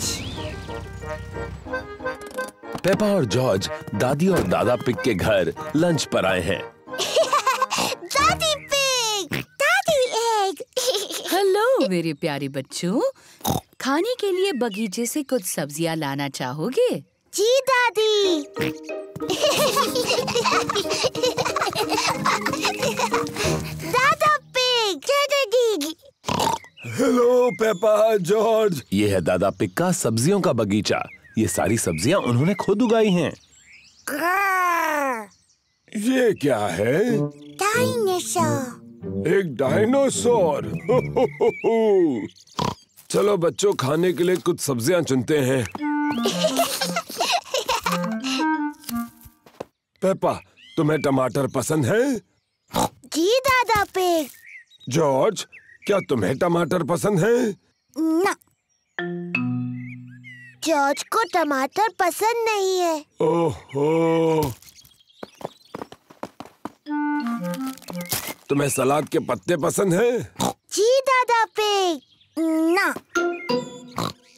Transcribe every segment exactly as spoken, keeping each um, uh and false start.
Pets. Peppa और George दादी और दादा पिग के घर लंच पर आए हैं। दादी पिग, दादी एग। हेलो मेरे प्यारे बच्चों, खाने के लिए बगीचे से कुछ सब्जियां लाना चाहोगे? जी दादी। दादा पिग, दादा गिग। Hello Peppa, George. ये है दादा पिग का सब्जियों का बगीचा। ये सारी सब्जियां उन्होंने खुद उगाई हैं। ये क्या है? डायनासोर। एक डायनासोर। हो हो हो हो। चलो बच्चों, खाने के लिए कुछ सब्जियां चुनते हैं। पेपा, तुम्हें टमाटर पसंद है? जी दादा पिग। जॉर्ज, क्या तुम्हें टमाटर पसंद है? ना, जॉर्ज को टमाटर पसंद नहीं है। ओहो, तुम्हें सलाद के पत्ते पसंद हैं? जी दादा पिग, ना,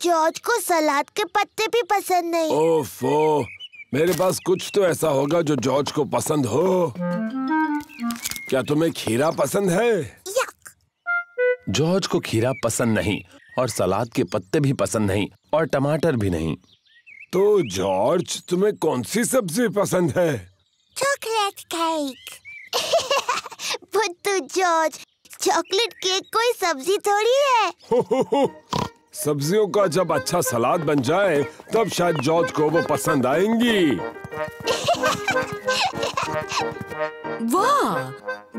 जॉर्ज को सलाद के पत्ते भी पसंद नहीं। ओफो, मेरे पास कुछ तो ऐसा होगा जो जॉर्ज को पसंद हो। क्या तुम्हें खीरा पसंद है? यक। जॉर्ज को खीरा पसंद नहीं और सलाद के पत्ते भी पसंद नहीं और टमाटर भी नहीं। तो जॉर्ज, तुम्हें कौन सी सब्जी पसंद है? Chocolate cake. बुद्धू जॉर्ज, चॉकलेट केक कोई सब्जी थोड़ी है। हो हो हो। सब्जियों का जब अच्छा सलाद बन जाए तब शायद जॉर्ज को वो पसंद आएंगी। वाह,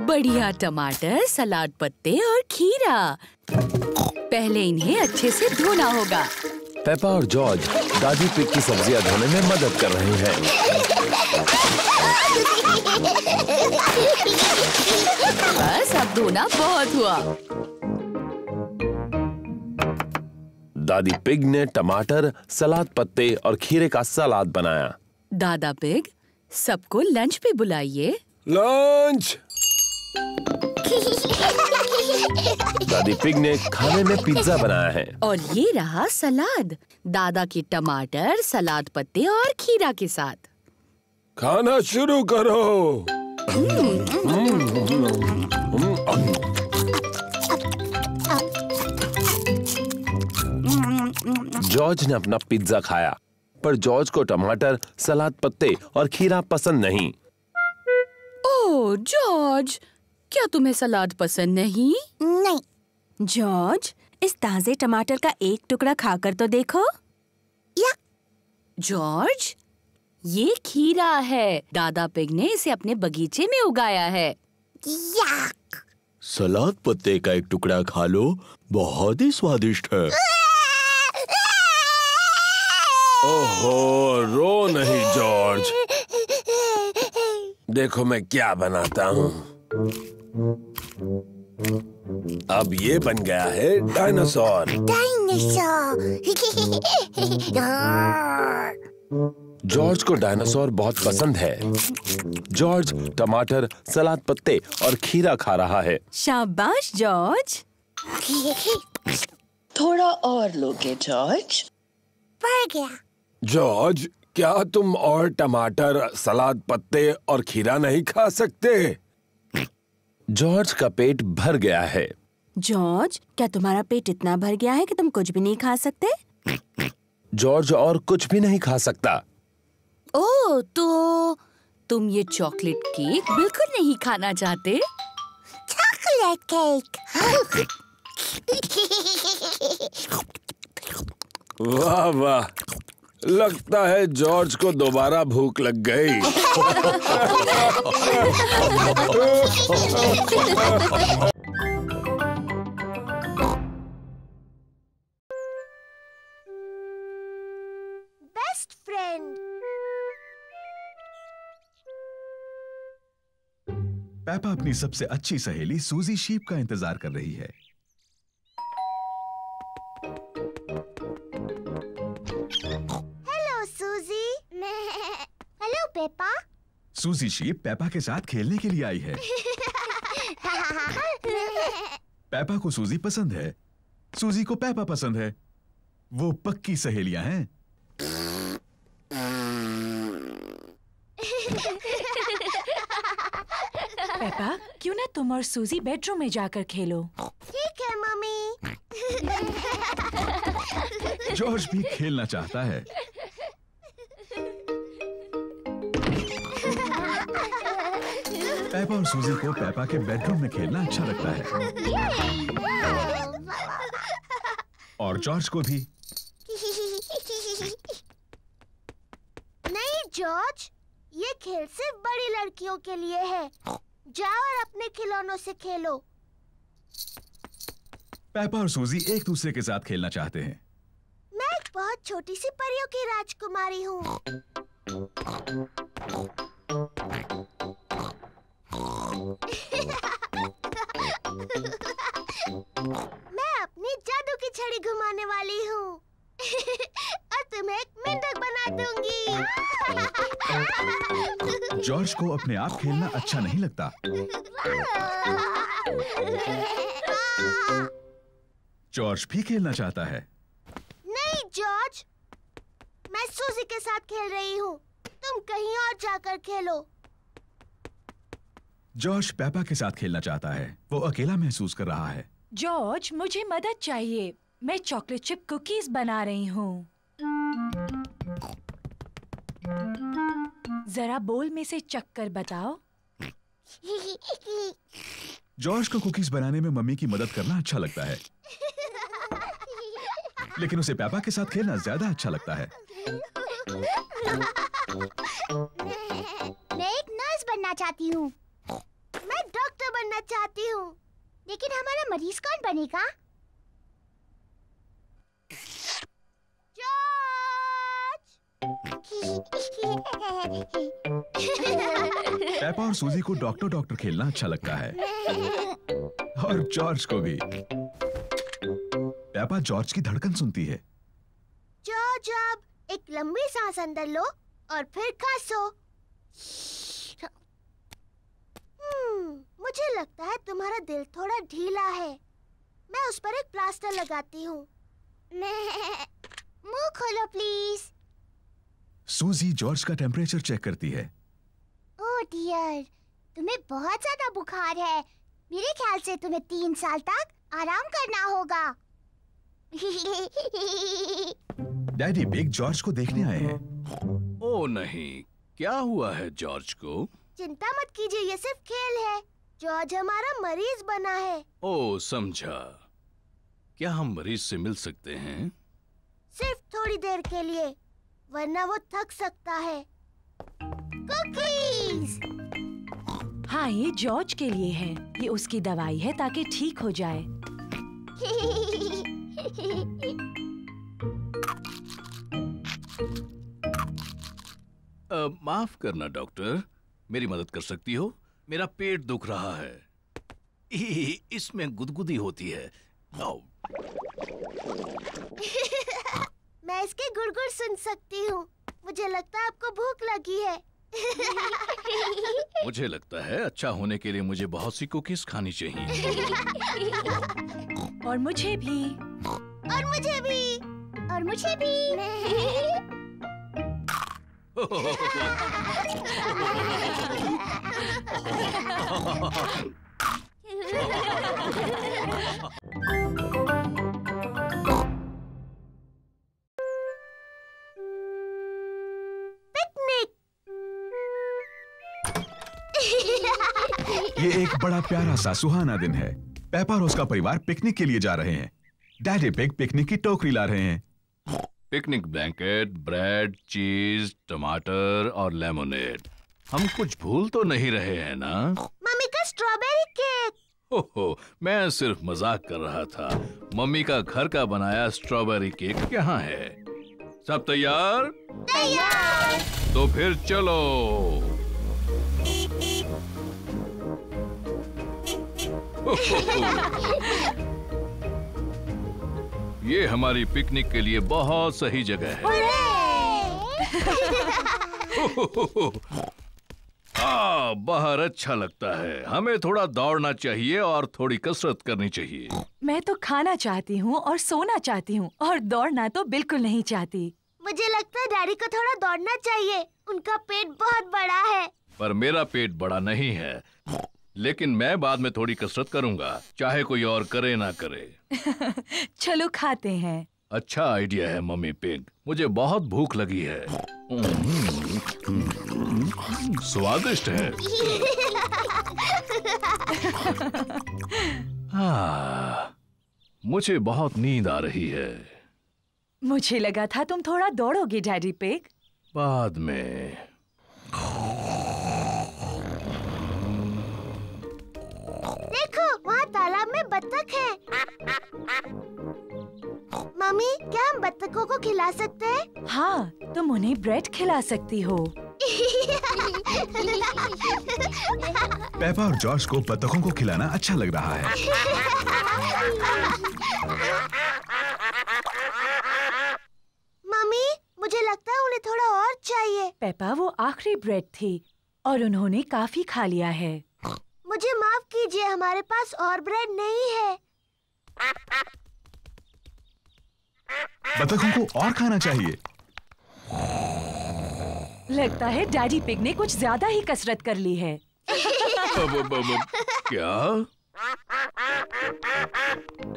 बढ़िया। टमाटर, सलाद पत्ते और खीरा। पहले इन्हें अच्छे से धोना होगा। पेपा और जॉर्ज दादी पिग की सब्जियां धोने में मदद कर रहे हैं। बस, अब धोना बहुत हुआ। दादी पिग ने टमाटर, सलाद पत्ते और खीरे का सलाद बनाया। दादा पिग, सबको लंच पे बुलाइए। लंच। दादी पिग ने खाने में पिज्जा बनाया है। और ये रहा सलाद, दादा के टमाटर, सलाद पत्ते और खीरा के साथ। खाना शुरू करो। जॉर्ज ने अपना पिज्जा खाया, पर जॉर्ज को टमाटर, सलाद पत्ते और खीरा पसंद नहीं। ओह जॉर्ज, क्या तुम्हें सलाद पसंद नहीं? नहीं। जॉर्ज, इस ताजे टमाटर का एक टुकड़ा खाकर तो देखो। या। जॉर्ज, ये खीरा है, दादा पिग ने इसे अपने बगीचे में उगाया है। या। सलाद पत्ते का एक टुकड़ा खा लो, बहुत ही स्वादिष्ट है। ओहो, रो नहीं जॉर्ज। देखो मैं क्या बनाता हूँ। अब ये बन गया है डायनासोर। डायनासोर। जॉर्ज को डायनासोर बहुत पसंद है। जॉर्ज टमाटर, सलाद पत्ते और खीरा खा रहा है। शाबाश जॉर्ज। थोड़ा और लोगे जॉर्ज? पड़ गया। जॉर्ज, क्या तुम और टमाटर, सलाद पत्ते और खीरा नहीं खा सकते? जॉर्ज का पेट भर गया है। जॉर्ज, क्या तुम्हारा पेट इतना भर गया है कि तुम कुछ भी नहीं खा सकते? जॉर्ज और कुछ भी नहीं खा सकता। ओह, तो तुम ये चॉकलेट केक बिल्कुल नहीं खाना चाहते? Chocolate cake. वाह वाह, लगता है जॉर्ज को दोबारा भूख लग गई। Best friend. पेपा अपनी सबसे अच्छी सहेली सूजी शीप का इंतजार कर रही है। पेपा। सूजी शीप पेपा के साथ खेलने के लिए आई है। पेपा को सूजी पसंद है, सूजी को पेपा पसंद है। वो पक्की सहेलियां हैं। पेपा, क्यों ना तुम और सूजी बेडरूम में जाकर खेलो? ठीक है मम्मी। जॉर्ज भी खेलना चाहता है। पेपा और सूजी को पेपा के बेडरूम में खेलना अच्छा लगता है और जॉर्ज को भी। नहीं जॉर्ज, ये खेल सिर्फ बड़ी लड़कियों के लिए है। जाओ और अपने खिलौनों से खेलो। पेपा और सूजी एक दूसरे के साथ खेलना चाहते हैं। मैं एक बहुत छोटी सी परियों की राजकुमारी हूँ। मैं अपनी जादू की छड़ी घुमाने वाली हूँ और तुम्हें एक मेंढक बना दूंगी। जॉर्ज को अपने आप खेलना अच्छा नहीं लगता। जॉर्ज भी खेलना चाहता है। नहीं जॉर्ज, मैं सूजी के साथ खेल रही हूँ, तुम कहीं और जाकर खेलो। जॉर्ज पेपा के साथ खेलना चाहता है, वो अकेला महसूस कर रहा है। जॉर्ज, मुझे मदद चाहिए, मैं चॉकलेट चिप कुकीज बना रही हूँ। जरा बोल में से चक्कर बताओ। जॉर्ज को कुकीज बनाने में मम्मी की मदद करना अच्छा लगता है, लेकिन उसे पापा के साथ खेलना ज्यादा अच्छा लगता है। मैं एक नर्स बनना चाहती हूँ। मैं डॉक्टर बनना चाहती हूँ, लेकिन हमारा मरीज कौन बनेगा? पेपा और सूजी को डॉक्टर डॉक्टर खेलना अच्छा लगता है और जॉर्ज को भी। पेपा जॉर्ज की धड़कन सुनती है। जॉर्ज, अब एक लंबी सांस अंदर लो और फिर खासो। हम्म, मुझे लगता है तुम्हारा दिल थोड़ा ढीला है। मैं उस पर एक प्लास्टर लगाती हूँ। मुंह खोलो प्लीज। सूजी जॉर्ज का टेम्परेचर चेक करती है। ओह डियर, तुम्हें बहुत ज्यादा बुखार है। मेरे ख्याल से तुम्हें तीन साल तक आराम करना होगा। डैडी बिग जॉर्ज को देखने आए हैं। ओह नहीं, क्या हुआ है जॉर्ज को? चिंता मत कीजिए, ये सिर्फ खेल है। जॉर्ज हमारा मरीज बना है। ओह समझा। क्या हम मरीज से मिल सकते हैं? सिर्फ थोड़ी देर के लिए, वरना वो थक सकता है। कुकीज। हाँ, ये जॉर्ज के लिए है, ये उसकी दवाई है ताकि ठीक हो जाए। uh, माफ करना डॉक्टर, मेरी मदद कर सकती हो? मेरा पेट दुख रहा है, इसमें गुदगुदी होती है। oh. मैं इसके गुड़गुड़ सुन सकती हूँ। मुझे लगता है आपको भूख लगी है। मुझे लगता है अच्छा होने के लिए मुझे बहुत सी कुकीज खानी चाहिए। और मुझे भी। और मुझे भी। और मुझे भी। ये एक बड़ा प्यारा सा सुहाना दिन है। पेपा और उसका परिवार पिकनिक के लिए जा रहे हैं। डैडी पिग पिकनिक की टोकरी ला रहे हैं। पिकनिक ब्लैंकेट, ब्रेड, चीज, टमाटर और लेमोनेड। हम कुछ भूल तो नहीं रहे हैं ना? मम्मी का स्ट्रॉबेरी केक। ओहो, मैं सिर्फ मजाक कर रहा था। मम्मी का घर का बनाया स्ट्रॉबेरी केक यहाँ है। सब तैयार? तैयार। तो फिर चलो। ये हमारी पिकनिक के लिए बहुत सही जगह है। आ, बाहर अच्छा लगता है। हमें थोड़ा दौड़ना चाहिए और थोड़ी कसरत करनी चाहिए। मैं तो खाना चाहती हूँ और सोना चाहती हूँ और दौड़ना तो बिल्कुल नहीं चाहती। मुझे लगता है डैडी को थोड़ा दौड़ना चाहिए, उनका पेट बहुत बड़ा है। पर मेरा पेट बड़ा नहीं है, लेकिन मैं बाद में थोड़ी कसरत करूँगा, चाहे कोई और करे ना करे। चलो खाते हैं। अच्छा आइडिया है मम्मी पिग, मुझे बहुत भूख लगी है। स्वादिष्ट है। आ, मुझे बहुत नींद आ रही है। मुझे लगा था तुम थोड़ा दौड़ोगे डैडी पिग। बाद में। देखो वहाँ तालाब में बत्तख है। मम्मी क्या हम बत्तखों को खिला सकते हैं? हाँ, तुम उन्हें ब्रेड खिला सकती हो। पेपा और जॉर्ज को बत्तखों को खिलाना अच्छा लग रहा है। मम्मी मुझे लगता है उन्हें थोड़ा और चाहिए। पेपा वो आखिरी ब्रेड थी और उन्होंने काफी खा लिया है। मुझे माफ कीजिए, हमारे पास और ब्रेड नहीं है। बत्तखों को और खाना चाहिए। लगता है डैडी पिग ने कुछ ज्यादा ही कसरत कर ली है। क्या?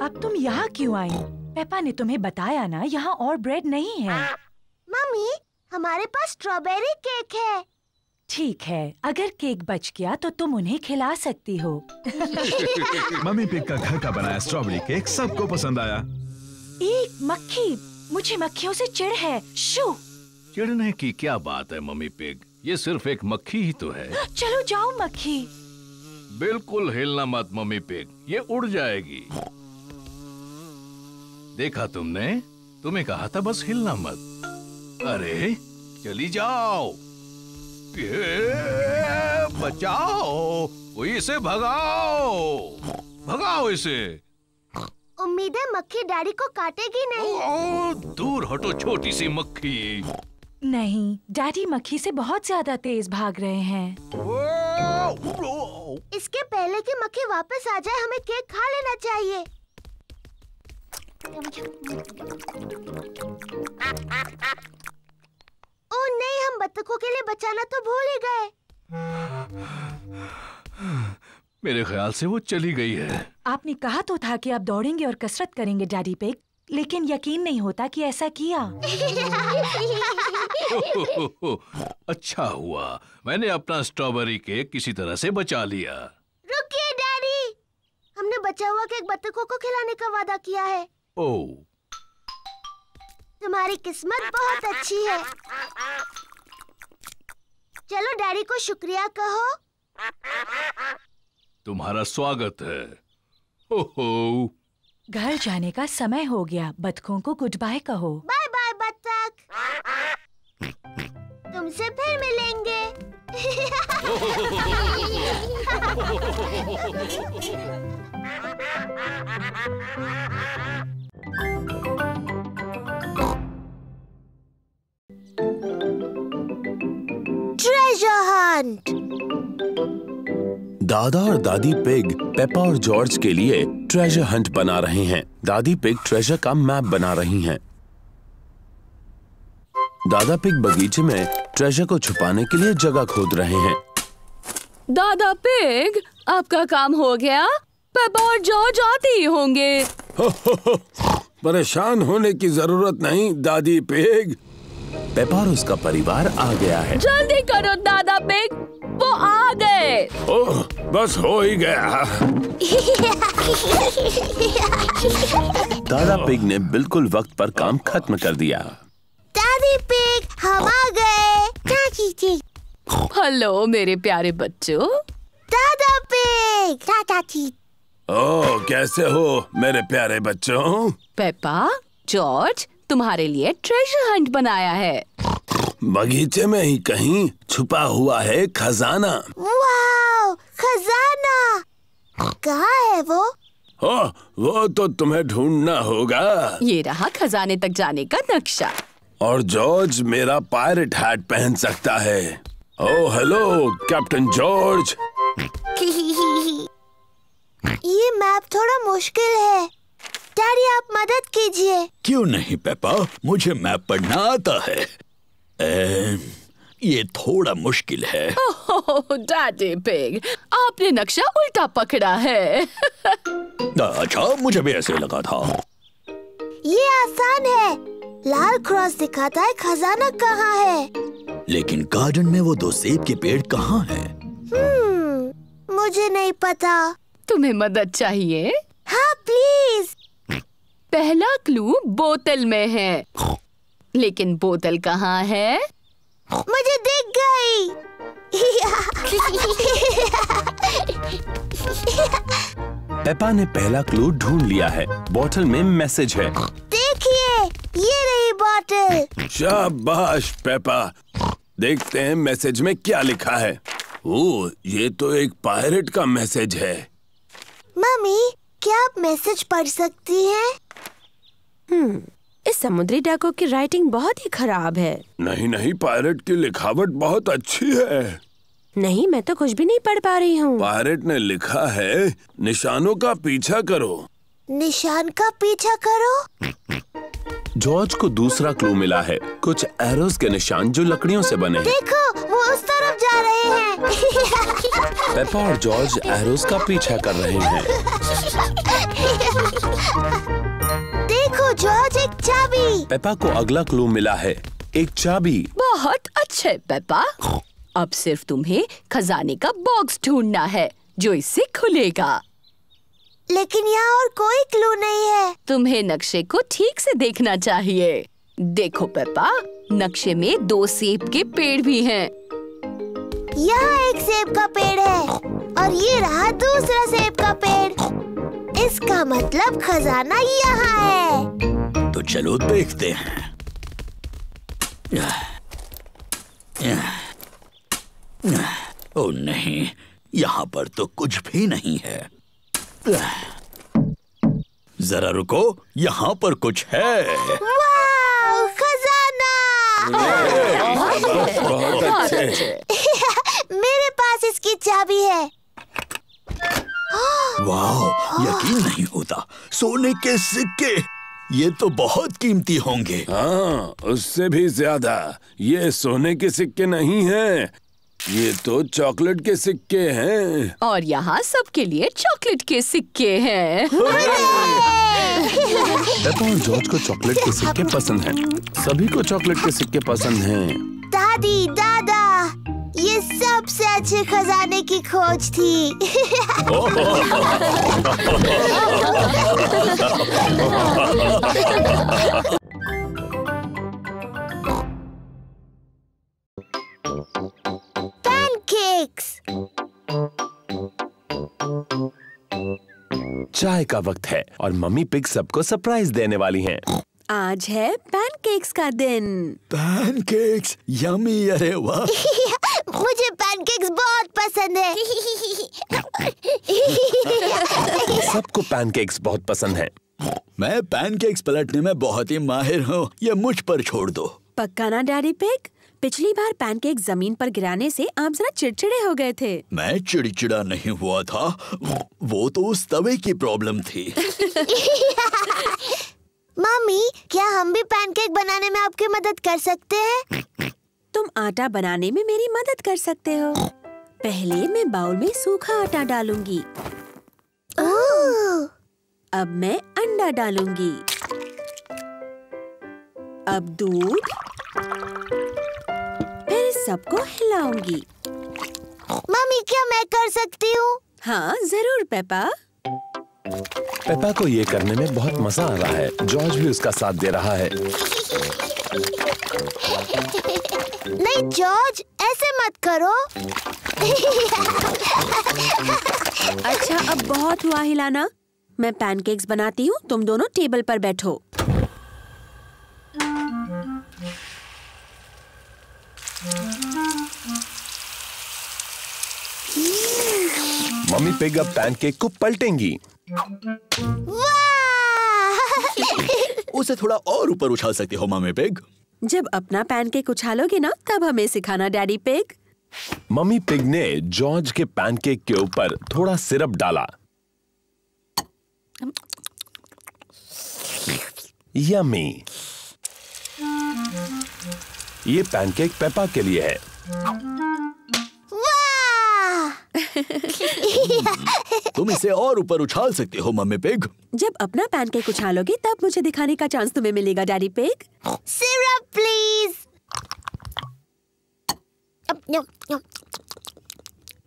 अब तुम यहाँ क्यों आई? पेपा ने तुम्हें बताया ना यहाँ और ब्रेड नहीं है। मम्मी हमारे पास स्ट्रॉबेरी केक है। ठीक है, अगर केक बच गया तो तुम उन्हें खिला सकती हो। मम्मी पिग का घर का बनाया स्ट्रॉबेरी केक सबको पसंद आया। एक मक्खी, मुझे मक्खियों से चिढ़ है। शू। चिढ़ने की क्या बात है मम्मी पिग, ये सिर्फ एक मक्खी ही तो है। चलो जाओ मक्खी। बिल्कुल हिलना मत मम्मी पिग, ये उड़ जाएगी। देखा तुमने, तुम्हें कहा था बस हिलना मत। अरे चली जाओ। ये, बचाओ, इसे भगाओ, भगाओ इसे। उम्मीद है मक्खी डैडी को काटेगी नहीं। ओ, दूर हटो छोटी सी मक्खी। नहीं, डैडी मक्खी से बहुत ज्यादा तेज भाग रहे हैं। ओ, इसके पहले कि मक्खी वापस आ जाए हमें केक खा लेना चाहिए। आ, आ, आ, ओ नहीं, हम बत्तखों के लिए बचाना तो भूल ही गए। मेरे ख्याल से वो चली गई है। आपने कहा तो था कि आप दौड़ेंगे और कसरत करेंगे डैडी पिग, लेकिन यकीन नहीं होता कि ऐसा किया। हो, हो, हो, हो, अच्छा हुआ मैंने अपना स्ट्रॉबेरी केक किसी तरह से बचा लिया। रुकिए डैडी, हमने बचा हुआ केक बत्तखों को खिलाने का वादा किया है। ओ, तुम्हारी किस्मत बहुत अच्छी है। चलो डैडी को शुक्रिया कहो। तुम्हारा स्वागत है। हो हो। घर जाने का समय हो गया, बत्तखों को गुड बाय कहो। बाय बाय बत्तख, तुमसे फिर मिलेंगे। Treasure hunt. दादा और दादी पिग पेपा और जॉर्ज के लिए ट्रेजर हंट बना रहे हैं। दादी पिग ट्रेजर का मैप बना रही हैं। दादा पिग बगीचे में ट्रेजर को छुपाने के लिए जगह खोद रहे हैं। दादा पिग आपका काम हो गया, पेपा और जॉर्ज आते ही होंगे। हो हो हो, परेशान होने की जरूरत नहीं दादी पिग। पेपा और उसका परिवार आ गया है। जल्दी करो दादा पिग, वो आ गए। ओह बस हो ही गया। दादा पिग ने बिल्कुल वक्त पर काम खत्म कर दिया। दादी पिग हम आ गए। हेलो मेरे प्यारे बच्चों। दादा पिग दादा जी। ओह कैसे हो मेरे प्यारे बच्चों। पेपा जॉर्ज तुम्हारे लिए ट्रेजर हंट बनाया है। बगीचे में ही कहीं छुपा हुआ है खजाना। वाओ खजाना, कहाँ है वो? ओ, वो तो तुम्हें ढूंढना होगा। ये रहा खजाने तक जाने का नक्शा। और जॉर्ज मेरा पायरेट हैट पहन सकता है। Oh hello captain George. ये मैप थोड़ा मुश्किल है। डैडी, आप मदद कीजिए। क्यों नहीं पेपा, मुझे मैप पढ़ना आता है। ए, ये थोड़ा मुश्किल है। डैडी पिग, आपने नक्शा उल्टा पकड़ा है। अच्छा, मुझे भी ऐसे लगा था। ये आसान है, लाल क्रॉस दिखाता है खजाना कहाँ है। लेकिन गार्डन में वो दो सेब के पेड़ कहाँ है? हम्म, मुझे नहीं पता। तुम्हें मदद चाहिए? हाँ प्लीज। पहला क्लू बोतल में है, लेकिन बोतल कहाँ है? मुझे दिख गई। पेपा ने पहला क्लू ढूंढ लिया है। बोतल में मैसेज है। देखिए, ये रही बोतल। शाबाश पेपा, देखते हैं मैसेज में क्या लिखा है। ओह, ये तो एक पायरेट का मैसेज है। मम्मी, क्या आप मैसेज पढ़ सकती हैं? हम्म, इस समुद्री डाकू की राइटिंग बहुत ही खराब है। नहीं नहीं, पायरेट की लिखावट बहुत अच्छी है। नहीं, मैं तो कुछ भी नहीं पढ़ पा रही हूँ। पायरेट ने लिखा है, निशानों का पीछा करो। निशान का पीछा करो। जॉर्ज को दूसरा क्लू मिला है, कुछ एरोस के निशान जो लकड़ियों से बने हैं। देखो, वो उस तरफ जा रहे हैं। पेपा और जॉर्ज एरोस का पीछा कर रहे हैं। देखो जॉर्ज, एक चाबी। पेपा को अगला क्लू मिला है, एक चाबी। बहुत अच्छे पेपा, अब सिर्फ तुम्हें खजाने का बॉक्स ढूंढना है जो इससे खुलेगा। लेकिन यहाँ और कोई क्लू नहीं है। तुम्हें नक्शे को ठीक से देखना चाहिए। देखो पेपा, नक्शे में दो सेब के पेड़ भी हैं। यहाँ एक सेब का पेड़ है और ये रहा दूसरा सेब का पेड़। इसका मतलब खजाना यहाँ है। तो चलो देखते हैं। या, या, या, ओ नहीं, यहाँ पर तो कुछ भी नहीं है। जरा रुको, यहाँ पर कुछ है। वाव, खजाना! मेरे पास इसकी चाबी है। वाव, यकीन नहीं होता। सोने के सिक्के, ये तो बहुत कीमती होंगे। हाँ, उससे भी ज्यादा। ये सोने के सिक्के नहीं हैं, ये तो चॉकलेट के सिक्के हैं। और यहाँ सबके लिए चॉकलेट के सिक्के हैं। पेपा और जॉर्ज को चॉकलेट के सिक्के पसंद हैं। सभी को चॉकलेट के सिक्के पसंद हैं। दादी, दादा, ये सबसे अच्छे खजाने की खोज थी। चाय का वक्त है और मम्मी पिग सबको सरप्राइज देने वाली हैं। आज है पैनकेक्स का दिन। Pancakes, yummy. अरे वाह, मुझे पैनकेक्स बहुत पसंद है। सबको पैनकेक्स बहुत पसंद है। मैं पैनकेक्स पलटने में बहुत ही माहिर हूँ, ये मुझ पर छोड़ दो। पक्का ना डैडी पिग? पिछली बार पैनकेक जमीन पर गिराने से आप जरा चिड़चिड़े हो गए थे। मैं चिड़चिड़ा नहीं हुआ था, वो तो उस तवे की प्रॉब्लम थी। मम्मी, क्या हम भी पैनकेक बनाने में आपकी मदद कर सकते हैं? तुम आटा बनाने में मेरी मदद कर सकते हो। पहले मैं बाउल में सूखा आटा डालूंगी। ओह। अब मैं अंडा डालूंगी। अब दूध। सबको हिलाऊंगी। मम्मी, क्या मैं कर सकती हूँ? हाँ जरूर पेपा। पेपा को ये करने में बहुत मजा आ रहा है। जॉर्ज भी उसका साथ दे रहा है। नहीं जॉर्ज, ऐसे मत करो। अच्छा, अब बहुत हुआ हिलाना। मैं पैनकेक्स बनाती हूँ, तुम दोनों टेबल पर बैठो। मम्मी पिग अब पैनकेक को पलटेंगी। उसे थोड़ा और ऊपर उछाल सकती हो मम्मी पिग। जब अपना पैनकेक उछालोगे ना, तब हमें सिखाना डैडी पिग। मम्मी पिग ने जॉर्ज के पैनकेक के ऊपर थोड़ा सिरप डाला। यम्मी। ये पैनकेक पेपा के लिए है। तुम इसे और ऊपर उछाल सकते हो मम्मी पिग। जब अपना पैनकेक उछालोगे तब मुझे दिखाने का चांस तुम्हें मिलेगा Daddy Pig. Syrup please.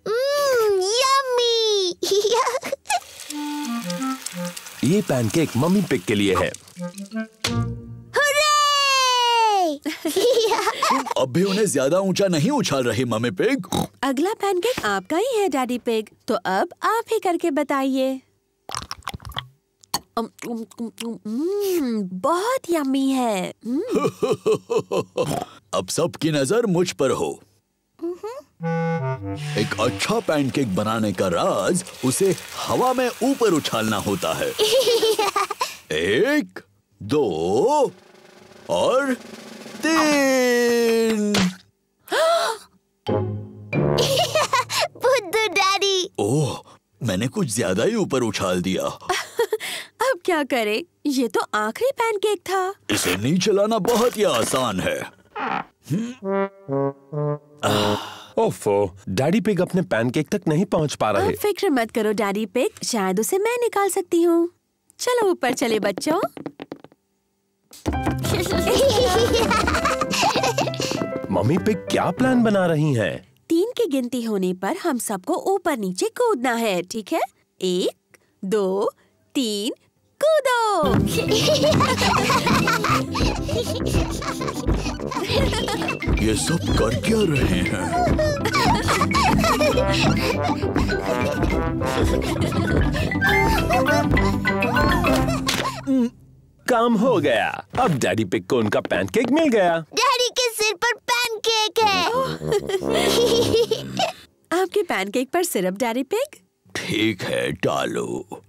mm, yummy. ये पैनकेक मम्मी पिग के लिए है। तुम अब भी उन्हें ज्यादा ऊंचा नहीं उछाल रही मम्मी पिग। अगला पैनकेक आपका ही है डैडी पिग, तो अब आप ही करके बताइए। बहुत यम्मी है। अब सबकी नजर मुझ पर हो। एक अच्छा पैनकेक बनाने का राज उसे हवा में ऊपर उछालना होता है। एक, दो और तीन। बुद्धू डैडी। ओह, मैंने कुछ ज्यादा ही ऊपर उछाल दिया। अब क्या करें? ये तो आखिरी पैनकेक था। इसे नीचे लाना बहुत ही आसान है। ओफो, डैडी पिग अपने पैनकेक तक नहीं पहुंच पा रहे। फिक्र मत करो डैडी पिग, शायद उसे मैं निकाल सकती हूँ। चलो ऊपर चले बच्चों। मम्मी पिग क्या प्लान बना रही हैं? तीन की गिनती होने पर हम सबको ऊपर नीचे कूदना है, ठीक है? एक, दो, तीन, कूदो। ये सब कर क्या रहे हैं? काम हो गया। अब डैडी पिग को उनका पैनकेक मिल गया। डैडी के सिर पर पैनकेक है। आपके पैनकेक पर सिरप डैडी पिग? ठीक है, डालो।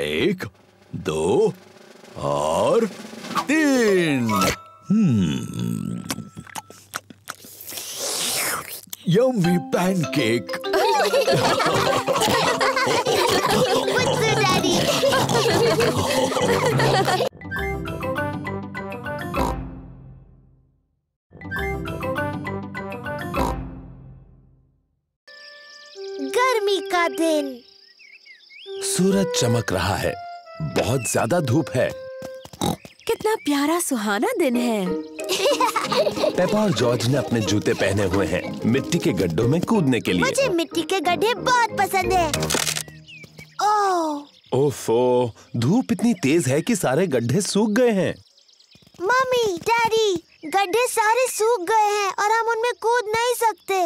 एक, दो और तीन। Hmm, yummy pancake. गर्मी का दिन। सूरज चमक रहा है। बहुत ज्यादा धूप है। कितना प्यारा सुहाना दिन है। पेपा और जॉर्ज ने अपने जूते पहने हुए हैं मिट्टी के गड्ढों में कूदने के लिए। मुझे मिट्टी के गड्ढे बहुत पसंद है। ओह ओफो, धूप इतनी तेज है कि सारे गड्ढे सूख गए हैं। मम्मी डैडी, गड्ढे सारे सूख गए हैं और हम उनमें कूद नहीं सकते।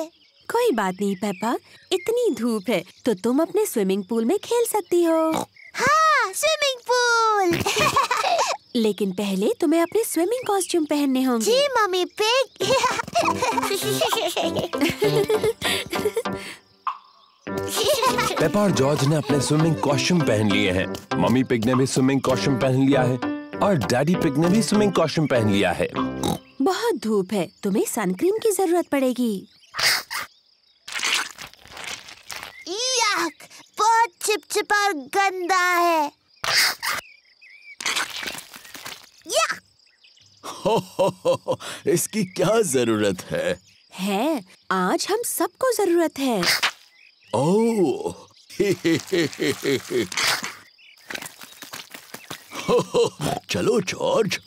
कोई बात नहीं पेपा, इतनी धूप है तो तुम अपने स्विमिंग पूल में खेल सकती हो। हाँ, स्विमिंग पूल। लेकिन पहले तुम्हें अपने स्विमिंग कॉस्ट्यूम पहनने होंगे। जी मम्मी पिग। पेपा और जॉर्ज ने अपने स्विमिंग कॉस्ट्यूम पहन लिए हैं। मम्मी पिग ने भी स्विमिंग कॉस्ट्यूम पहन लिया है और डैडी पिग ने भी स्विमिंग कॉस्ट्यूम पहन लिया है। बहुत धूप है, तुम्हें सनक्रीम की जरूरत पड़ेगी। याक, बहुत चिपचिपा और गंदा है। याक। हो, हो, हो, हो, इसकी क्या जरूरत है? है, आज हम सबको जरूरत है। ओह, चलो जॉर्ज,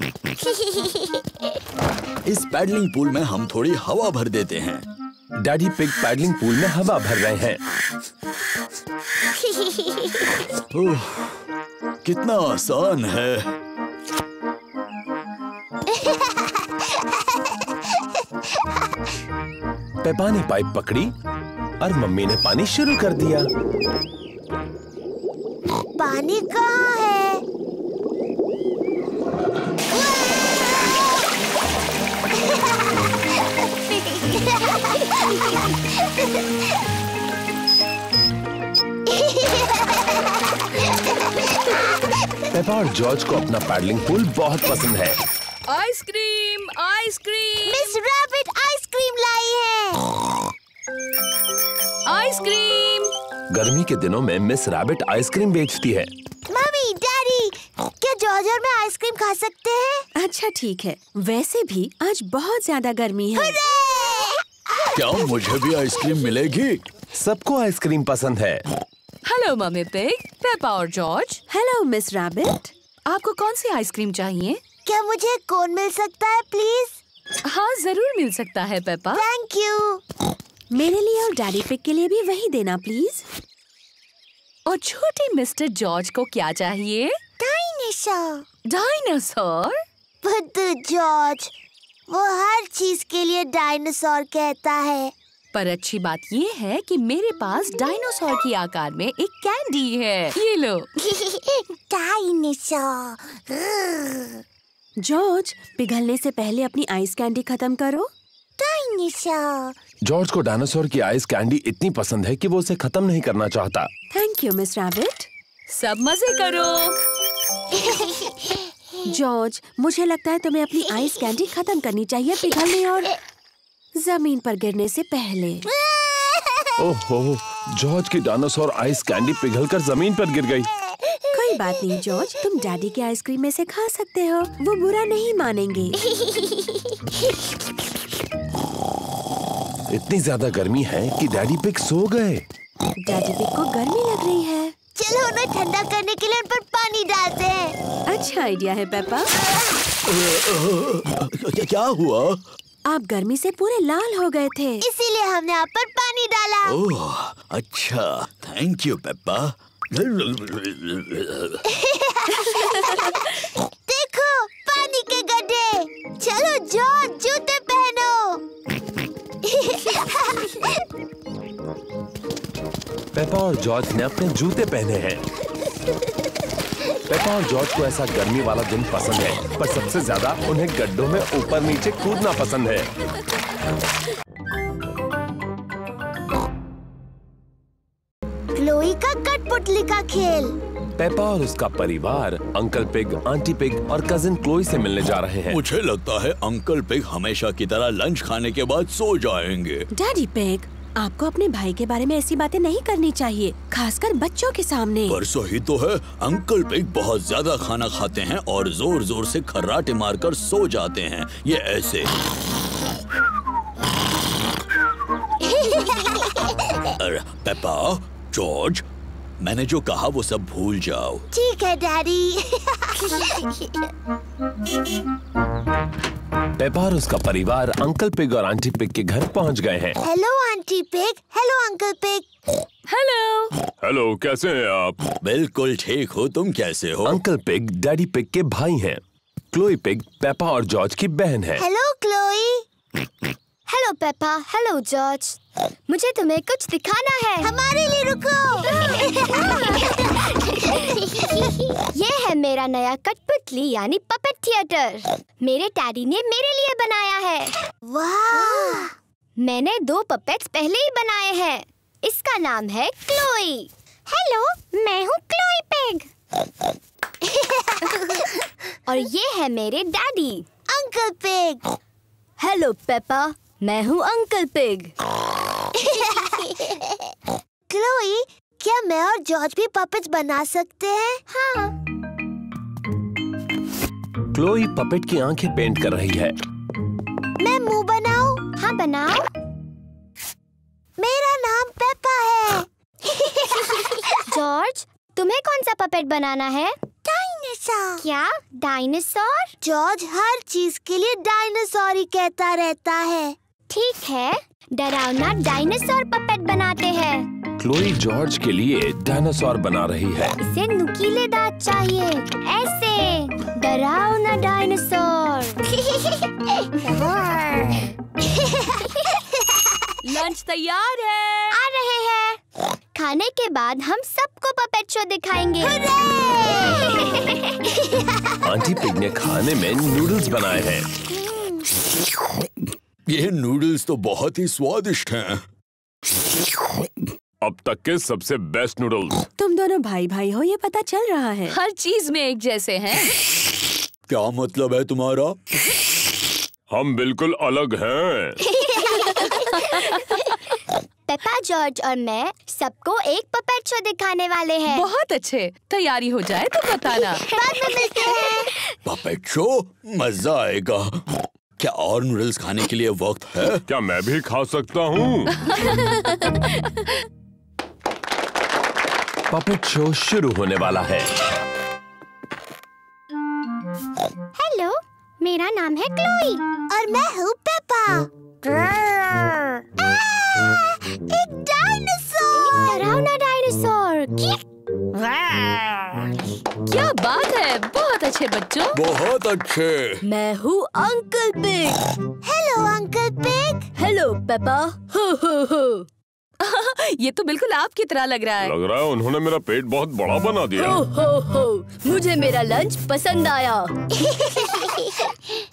इस पैडलिंग पूल में हम थोड़ी हवा भर देते हैं। डैडी पिग पैडलिंग पूल में हवा भर रहे हैं। ओह, कितना आसान है। पेपा ने पाइप पकड़ी और मम्मी ने पानी शुरू कर दिया। पानी कहाँ है? पेपा और जॉर्ज को अपना पैडलिंग पूल बहुत पसंद है। Ice cream, ice cream. Miss Rabbit ice cream लाई है। आइसक्रीम। गर्मी के दिनों में मिस रैबिट आइसक्रीम बेचती है। मम्मी, डैडी, क्या जॉर्ज और मैं आइसक्रीम खा सकते हैं? अच्छा ठीक है, वैसे भी आज बहुत ज्यादा गर्मी है। क्या मुझे भी आइसक्रीम मिलेगी? सबको आइसक्रीम पसंद है। हेलो मम्मी पिग, पेपा और जॉर्ज। हेलो मिस रैबिट, आपको कौन सी आइसक्रीम चाहिए? क्या मुझे कोन मिल सकता है प्लीज? हाँ जरूर मिल सकता है पेपा। Thank you. मेरे लिए और डैडी पिग के लिए भी वही देना प्लीज। और छोटे मिस्टर जॉर्ज को क्या चाहिए? डायनासोर। डायनासोर? बुद्धू जॉर्ज, वो हर चीज के लिए डायनासोर कहता है। पर अच्छी बात ये है कि मेरे पास डायनासोर की आकार में एक कैंडी है, ये लो। डायनासोर। जॉर्ज, पिघलने से पहले अपनी आइस कैंडी खत्म करो। डायनासोर। जॉर्ज को डायनासोर की आइस कैंडी इतनी पसंद है कि वो उसे खत्म नहीं करना चाहता। थैंक यू मिस रैबिट, सब मजे करो। जॉर्ज, मुझे लगता है तुम्हें अपनी आइस कैंडी खत्म करनी चाहिए पिघलने और जमीन पर गिरने से पहले। ओहो, जॉर्ज की डायनासोर आइस कैंडी पिघलकर जमीन पर गिर गई। कोई बात नहीं जॉर्ज, तुम डैडी की आइसक्रीम में से खा सकते हो, वो बुरा नहीं मानेंगे। इतनी ज्यादा गर्मी है कि डैडी पिग सो गए। डैडी पिग को गर्मी लग रही है। चलो उन्हें ठंडा करने के लिए उन पर पानी डालते हैं। अच्छा आइडिया है पेपा। क्या हुआ? आप गर्मी से पूरे लाल हो गए थे, इसीलिए हमने आप पर पानी डाला। ओह अच्छा, थैंक यू पेपा। देखो पानी के गड्ढे। चलो जॉर्ज, जूते पहनो। पेपा और जॉर्ज ने अपने जूते पहने हैं। पेपा और जॉर्ज को ऐसा गर्मी वाला दिन पसंद है, पर सबसे ज्यादा उन्हें गड्ढों में ऊपर नीचे कूदना पसंद है। क्लोई का कठपुतली का खेल। पेपा और उसका परिवार अंकल पिग, आंटी पिग और कजिन क्लोई से मिलने जा रहे हैं। मुझे लगता है अंकल पिग हमेशा की तरह लंच खाने के बाद सो जाएंगे। डैडी पिग, आपको अपने भाई के बारे में ऐसी बातें नहीं करनी चाहिए, खासकर बच्चों के सामने। पर सही तो है, अंकल पिग बहुत ज्यादा खाना खाते हैं और जोर जोर से खर्राटे मारकर सो जाते हैं। ये ऐसे। अरे पेपा, जॉर्ज, मैंने जो कहा वो सब भूल जाओ। ठीक है डैडी। पेपा और उसका परिवार अंकल पिग और आंटी पिग के घर पहुंच गए हैं। Hello Auntie Pig, hello Uncle Pig. Hello. Hello, कैसे हैं आप? बिल्कुल ठीक हो, तुम कैसे हो? अंकल पिग डैडी पिग के भाई हैं। क्लोई पिग पेपा और जॉर्ज की बहन है। Hello Chloe. Hello Peppa, hello George. मुझे तुम्हें कुछ दिखाना है। हमारे लिए रुको। ये है मेरा नया कठपुतली यानी पपेट थिएटर। मेरे डैडी ने मेरे लिए बनाया है। वाह! मैंने दो पपेट्स पहले ही बनाए हैं। इसका नाम है क्लोई। हेलो, मैं हूँ क्लोई पिग। और ये है मेरे Daddy Uncle Pig. Hello Peppa, मैं हूँ अंकल पिग। क्लोई, क्या मैं और जॉर्ज भी पपेट बना सकते हैं? हाँ। क्लोई पपेट की आंखें पेंट कर रही है। मैं मुंह बनाऊं? हाँ बनाओ। मेरा नाम पेपा है। जॉर्ज, तुम्हें कौन सा पपेट बनाना है? डायनासोर। क्या डायनासोर? जॉर्ज हर चीज के लिए डायनासोर ही कहता रहता है। ठीक है, डरावना डायनासोर पपेट बनाते हैं। क्लोई जॉर्ज के लिए डायनासोर बना रही है। इसे नुकीले दांत चाहिए, ऐसे। डरावना डायनासोर। लंच तैयार है। आ रहे हैं। खाने के बाद हम सबको पपेट शो दिखाएंगे। आंटी पिग ने खाने में नूडल्स बनाए हैं। ये नूडल्स तो बहुत ही स्वादिष्ट हैं। अब तक के सबसे बेस्ट नूडल्स। तुम दोनों भाई भाई हो, ये पता चल रहा है। हर चीज में एक जैसे हैं। क्या मतलब है तुम्हारा? हम बिल्कुल अलग हैं। पेप्पा, जॉर्ज और मैं सबको एक पपेट शो दिखाने वाले हैं। बहुत अच्छे, तैयारी हो जाए तो बताना। बाद में मिलते हैं। पपेट शो मजा आएगा। क्या और नूडल्स खाने के लिए वक्त है? क्या मैं भी खा सकता हूँ? पपेट शो शुरू होने वाला है। हेलो, मेरा नाम है क्लोई और मैं हूँ पेप्पा। एक डायनासोर, डरावना डायनासोर। क्या बात है, बहुत अच्छे बच्चों। बहुत अच्छे। मैं हूँ Uncle Pig. Hello Uncle Pig. Hello Peppa. हो हो हो, ये तो बिल्कुल आपकी तरह लग रहा है। लग रहा है उन्होंने मेरा पेट बहुत बड़ा बना दिया। हो हो हो, मुझे मेरा लंच पसंद आया।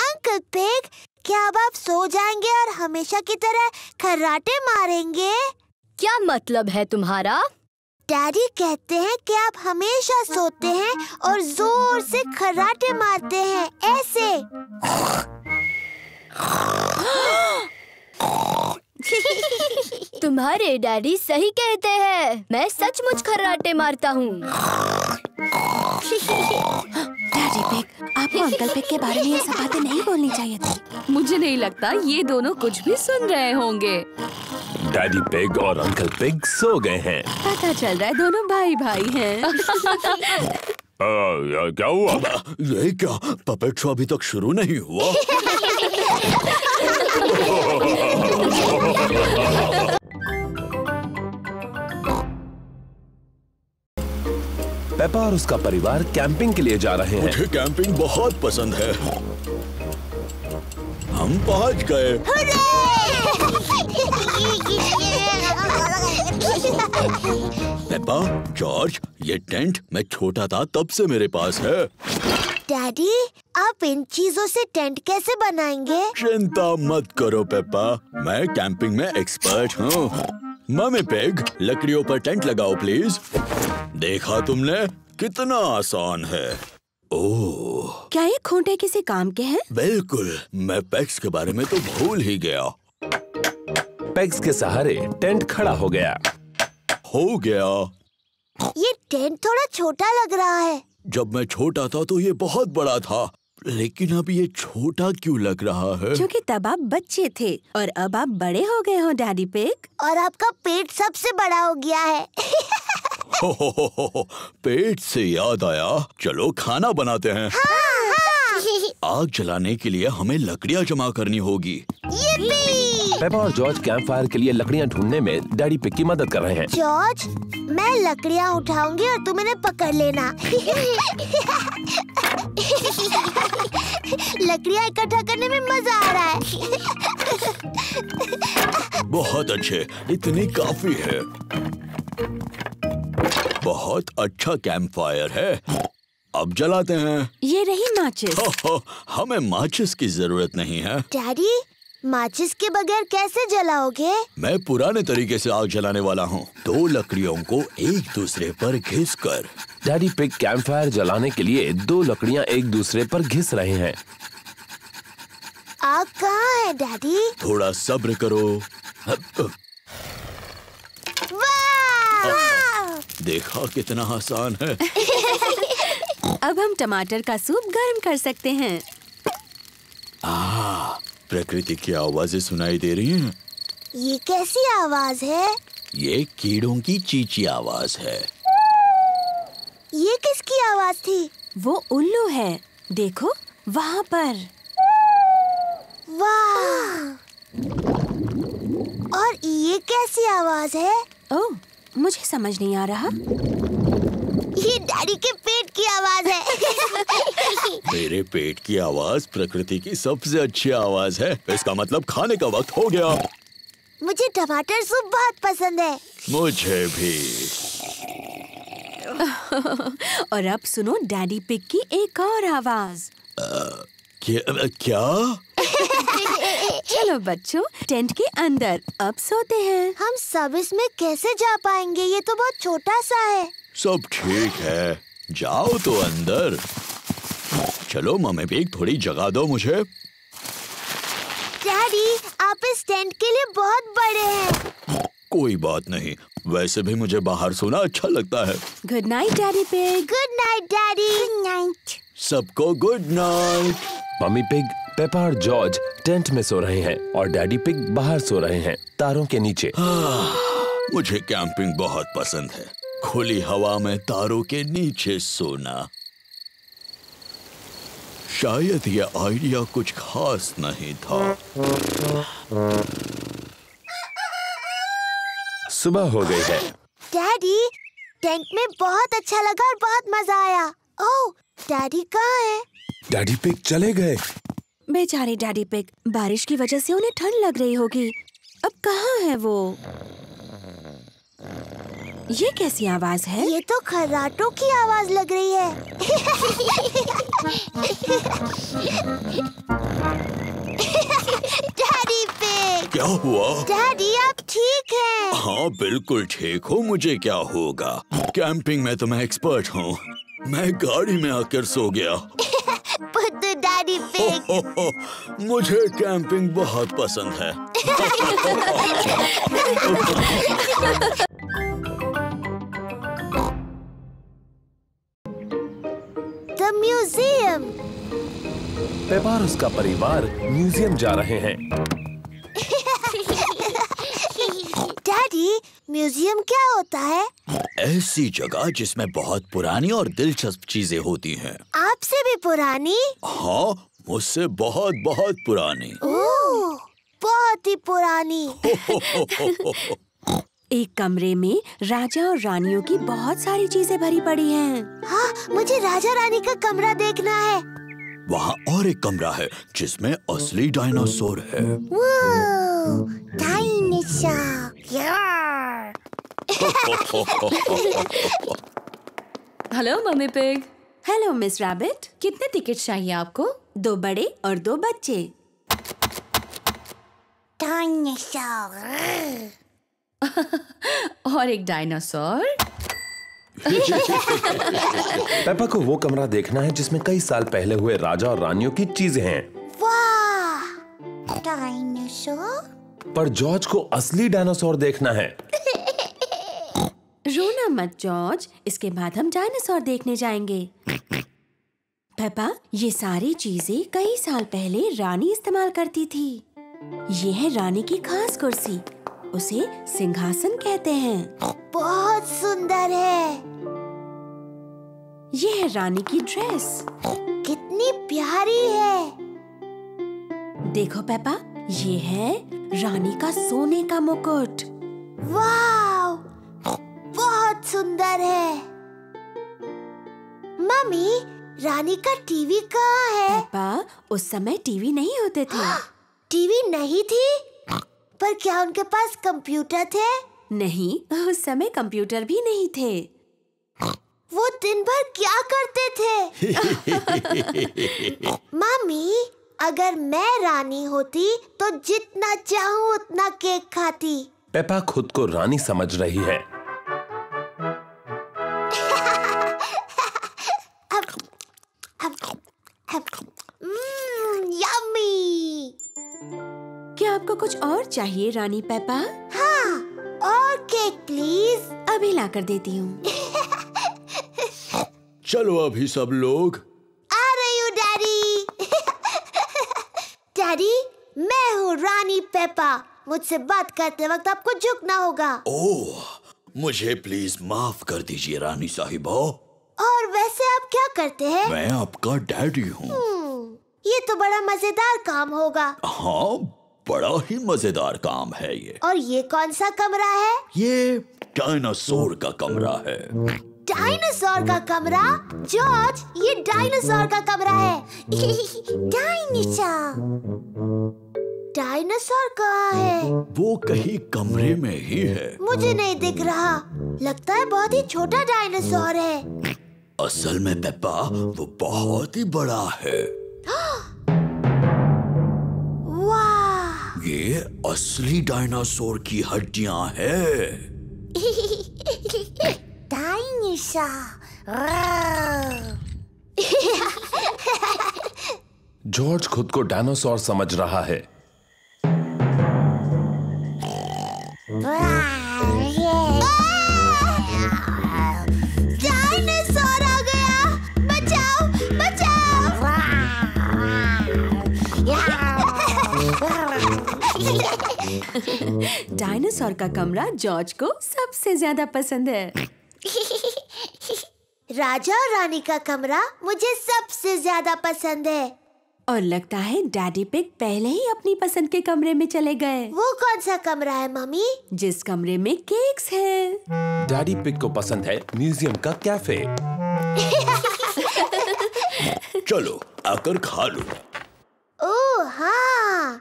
अंकल पिग, क्या अब आप सो जाएंगे और हमेशा की तरह खर्राटे मारेंगे? क्या मतलब है तुम्हारा? डैडी कहते हैं कि आप हमेशा सोते हैं और जोर से खर्राटे मारते हैं, ऐसे। तुम्हारे डैडी सही कहते हैं, मैं सचमुच खर्राटे मारता हूँ। डैडी पिग, आपको अंकल पिग के बारे में ये सब बातें नहीं बोलनी चाहिए थी। मुझे नहीं लगता ये दोनों कुछ भी सुन रहे होंगे। डैडी पिग और अंकल पिग सो गए हैं। पता चल रहा है दोनों भाई भाई हैं। क्या हुआ? ये क्या, पपेट शो अभी तक शुरू नहीं हुआ? पेप्पा और उसका परिवार कैंपिंग के लिए जा रहे हैं। मुझे कैंपिंग बहुत पसंद है। हम पहुंच गए। पेप्पा, जॉर्ज, ये टेंट मैं छोटा था तब से मेरे पास है। डैडी, आप इन चीजों से टेंट कैसे बनाएंगे? चिंता मत करो पेप्पा, मैं कैंपिंग में एक्सपर्ट हूँ। मम्मी पिग, लकड़ियों पर टेंट लगाओ प्लीज। देखा तुमने, कितना आसान है। ओह, क्या ये खूंटे किसी काम के हैं? बिल्कुल, मैं पेग्स के बारे में तो भूल ही गया। पेग्स के सहारे टेंट खड़ा हो गया। हो गया। ये टेंट थोड़ा छोटा लग रहा है। जब मैं छोटा था तो ये बहुत बड़ा था, लेकिन अब ये छोटा क्यों लग रहा है? क्योंकि तब आप बच्चे थे और अब आप बड़े हो गए हो डैडी पिग, और आपका पेट सबसे बड़ा हो गया है। हो, हो, हो, हो, हो, पेट से याद आया, चलो खाना बनाते हैं। हाँ, हाँ। आग जलाने के लिए हमें लकड़ियाँ जमा करनी होगी। पेप्पा और जॉर्ज कैंप फायर के लिए लकड़ियाँ ढूंढने में डैडी पिग की मदद कर रहे हैं। जॉर्ज, मैं लकड़ियाँ उठाऊंगी और तुम इन्हें पकड़ लेना। लकड़ियाँ इकट्ठा करने में मजा आ रहा है। बहुत अच्छे, इतनी काफी है। बहुत अच्छा कैंप फायर है। अब जलाते हैं। ये रही माचिस। हो, हो, हमें माचिस की जरूरत नहीं है। डैडी, माचिस के बगैर कैसे जलाओगे? मैं पुराने तरीके से आग जलाने वाला हूँ, दो लकड़ियों को एक दूसरे पर घिस कर। डैडी पिग कैंप फायर जलाने के लिए दो लकड़ियाँ एक दूसरे पर घिस रहे हैं। आग कहाँ है डैडी? थोड़ा सब्र करो। वाह! देखा कितना आसान है। अब हम टमाटर का सूप गर्म कर सकते हैं। आ, प्रकृति की आवाजें सुनाई दे रही हैं। ये कैसी आवाज है? ये कीड़ों की चींची आवाज है। ये किसकी आवाज थी? वो उल्लू है, देखो वहाँ पर। वाह! और ये कैसी आवाज है? ओह, मुझे समझ नहीं आ रहा। ये डैडी के पेट की आवाज है। मेरे पेट की आवाज प्रकृति की सबसे अच्छी आवाज है। इसका मतलब खाने का वक्त हो गया। मुझे टमाटर सूप बहुत पसंद है। मुझे भी। और अब सुनो डैडी पिग की एक और आवाज। क्या, क्या? चलो बच्चों, टेंट के अंदर अब सोते हैं। हम सब इसमें कैसे जा पाएंगे? ये तो बहुत छोटा सा है। सब ठीक है, जाओ तो अंदर। चलो मम्मी पिग, थोड़ी जगह दो मुझे। डैडी, आप इस टेंट के लिए बहुत बड़े हैं। कोई बात नहीं, वैसे भी मुझे बाहर सोना अच्छा लगता है। Good night Daddy Pig. Good night Daddy. Good night. सबको good night. Mummy Pig, Peppa और जॉर्ज टेंट में सो रहे हैं और डैडी पिग बाहर सो रहे हैं तारों के नीचे। हाँ, मुझे कैंपिंग बहुत पसंद है, खुली हवा में तारों के नीचे सोना। शायद ये आइडिया कुछ खास नहीं था। सुबह हो गई है। डैडी, टेंट में बहुत अच्छा लगा और बहुत मजा आया। ओह, डैडी कहाँ है? डैडी पिग चले गए। बेचारे डैडी पिग, बारिश की वजह से उन्हें ठंड लग रही होगी। अब कहाँ है वो? ये कैसी आवाज है? ये तो खर्राटों की आवाज लग रही है। डैडी पिग, क्या हुआ? डैडी आप ठीक हैं? हाँ बिल्कुल ठीक हूँ, मुझे क्या होगा। कैंपिंग में तो मैं एक्सपर्ट हूँ, मैं गाड़ी में आकर सो गया। बुद्धू डैडी पिग। हो, हो, हो, मुझे कैंपिंग बहुत पसंद है। The museum. पेपा और उसका परिवार म्यूजियम जा रहे हैं। डैडी, म्यूजियम क्या होता है? ऐसी जगह जिसमें बहुत पुरानी और दिलचस्प चीजें होती हैं। आपसे भी पुरानी? हाँ, मुझसे बहुत बहुत पुरानी। ओह, बहुत ही पुरानी। हो, हो, हो, हो, हो। एक कमरे में राजा और रानियों की बहुत सारी चीजें भरी पड़ी हैं। हाँ, मुझे राजा रानी का कमरा देखना है। वहाँ और एक कमरा है जिसमें असली डायनासोर है। Dinosaur. Hello Mummy Pig. Hello Miss Rabbit. कितने टिकट चाहिए आपको? दो बड़े और दो बच्चे। डायनासोर। और एक डायनासोर। पेपा को वो कमरा देखना है जिसमें कई साल पहले हुए राजा और रानियों की चीजें हैं। वाह, डायनासोर। पर जॉर्ज को असली डायनासोर देखना है। रोना मत जॉर्ज, इसके बाद हम डायनासोर देखने जाएंगे। पेपा, ये सारी चीजें कई साल पहले रानी इस्तेमाल करती थी। ये है रानी की खास कुर्सी, उसे सिंहासन कहते हैं। बहुत सुंदर है। ये है रानी की ड्रेस, कितनी प्यारी है। देखो पेपा, ये है रानी का सोने का मुकुट। वाव, बहुत सुंदर है। मम्मी, रानी का टीवी कहाँ है? पेपा, उस समय टीवी नहीं होते थे। टीवी नहीं थी? पर क्या उनके पास कंप्यूटर थे? नहीं, उस समय कंप्यूटर भी नहीं थे। वो दिन भर क्या करते थे? मम्मी, अगर मैं रानी होती तो जितना चाहूँ उतना केक खाती। पेपा खुद को रानी समझ रही है। अब, अब, अब, mm, yummy! क्या आपको कुछ और चाहिए रानी पेपा? हाँ, और केक प्लीज। अभी ला कर देती हूँ। चलो अभी सब लोग। आ रही हूँ डैडी। डैडी, मैं हूँ रानी पेपा। मुझसे बात करते वक्त आपको झुकना होगा। ओह, मुझे प्लीज माफ कर दीजिए रानी साहिबा। और वैसे आप क्या करते हैं? मैं आपका डैडी हूँ। ये तो बड़ा मजेदार काम होगा। हाँ, बड़ा ही मजेदार काम है ये। और ये कौन सा कमरा है? ये डायनासोर का कमरा है। डायनासोर का कमरा? जॉर्ज, ये डायनासोर का कमरा है। डायनासोर। डायनासोर कहाँ है? वो कहीं कमरे में ही है। मुझे नहीं दिख रहा, लगता है बहुत ही छोटा डायनासोर है। असल में पेपा, वो बहुत ही बड़ा है। ये असली डायनासोर की हड्डियां हैं। जॉर्ज खुद को डायनासोर समझ रहा है। डायनासोर का कमरा जॉर्ज को सबसे ज्यादा पसंद है। राजा और रानी का कमरा मुझे सबसे ज्यादा पसंद है। और लगता है डैडी पिग पहले ही अपनी पसंद के कमरे में चले गए। वो कौन सा कमरा है मम्मी? जिस कमरे में केक्स है। डैडी पिग को पसंद है म्यूजियम का कैफे। चलो आकर खा लो। ओह हाँ,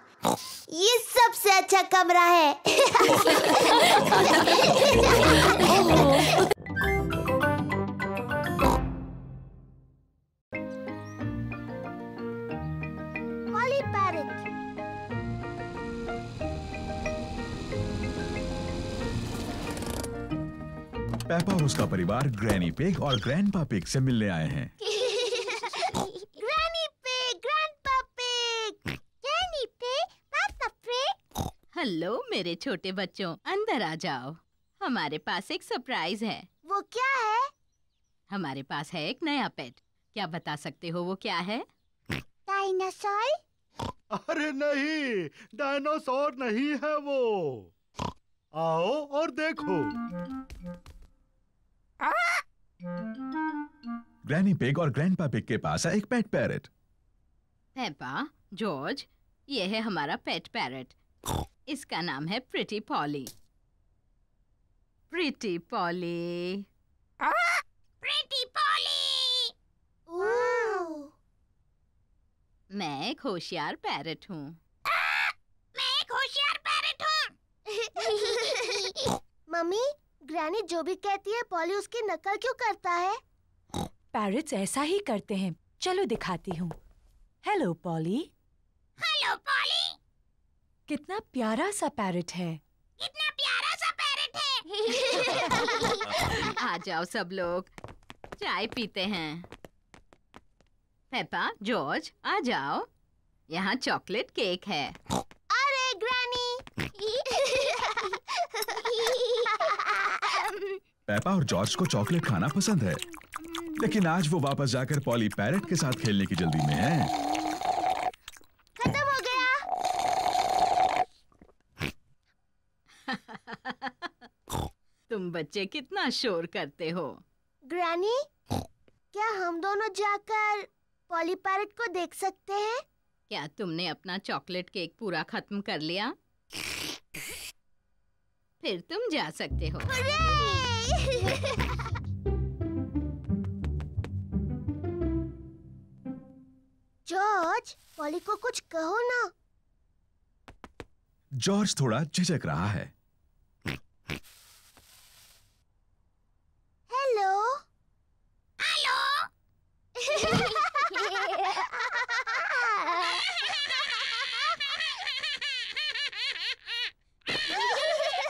ये सबसे अच्छा कमरा है। Polly parrot. पेपा और उसका परिवार ग्रैनी पिग और ग्रैंडपा पिग से मिलने आए हैं। हेलो मेरे छोटे बच्चों, अंदर आ जाओ। हमारे पास एक सरप्राइज है। वो क्या है? हमारे पास है एक नया पेट। क्या बता सकते हो वो क्या है? डायनासोर? अरे नहीं, डायनासोर नहीं है वो। आओ और देखो। ग्रैनी पिग और ग्रैंडपा पिग के पास है एक पेट पैरट। पेपा, जॉर्ज, ये है हमारा पेट पैरट। इसका नाम है Pretty Polly. Pretty Polly, Pretty Polly. मैं एक होशियार पैरट हूँ। मैं एक होशियार पैरट हूँ। मम्मी, ग्रैनी जो भी कहती है पॉली उसकी नकल क्यों करता है? पैरट्स ऐसा ही करते हैं। चलो दिखाती हूँ। Hello Polly. Hello Polly. कितना प्यारा सा पैरट है। कितना प्यारा सा पैरट है। आ जाओ सब लोग, चाय पीते हैं। पेपा, जॉर्ज, आ जाओ, यहाँ चॉकलेट केक है। अरे ग्रैनी। पेपा और जॉर्ज को चॉकलेट खाना पसंद है, लेकिन आज वो वापस जाकर पॉली पैरट के साथ खेलने की जल्दी में है। तुम बच्चे कितना शोर करते हो। ग्रैनी, क्या हम दोनों जाकर पॉली पैरट को देख सकते हैं? क्या तुमने अपना चॉकलेट केक पूरा खत्म कर लिया? फिर तुम जा सकते हो। जॉर्ज, पॉली को कुछ कहो ना। जॉर्ज थोड़ा झिझक रहा है।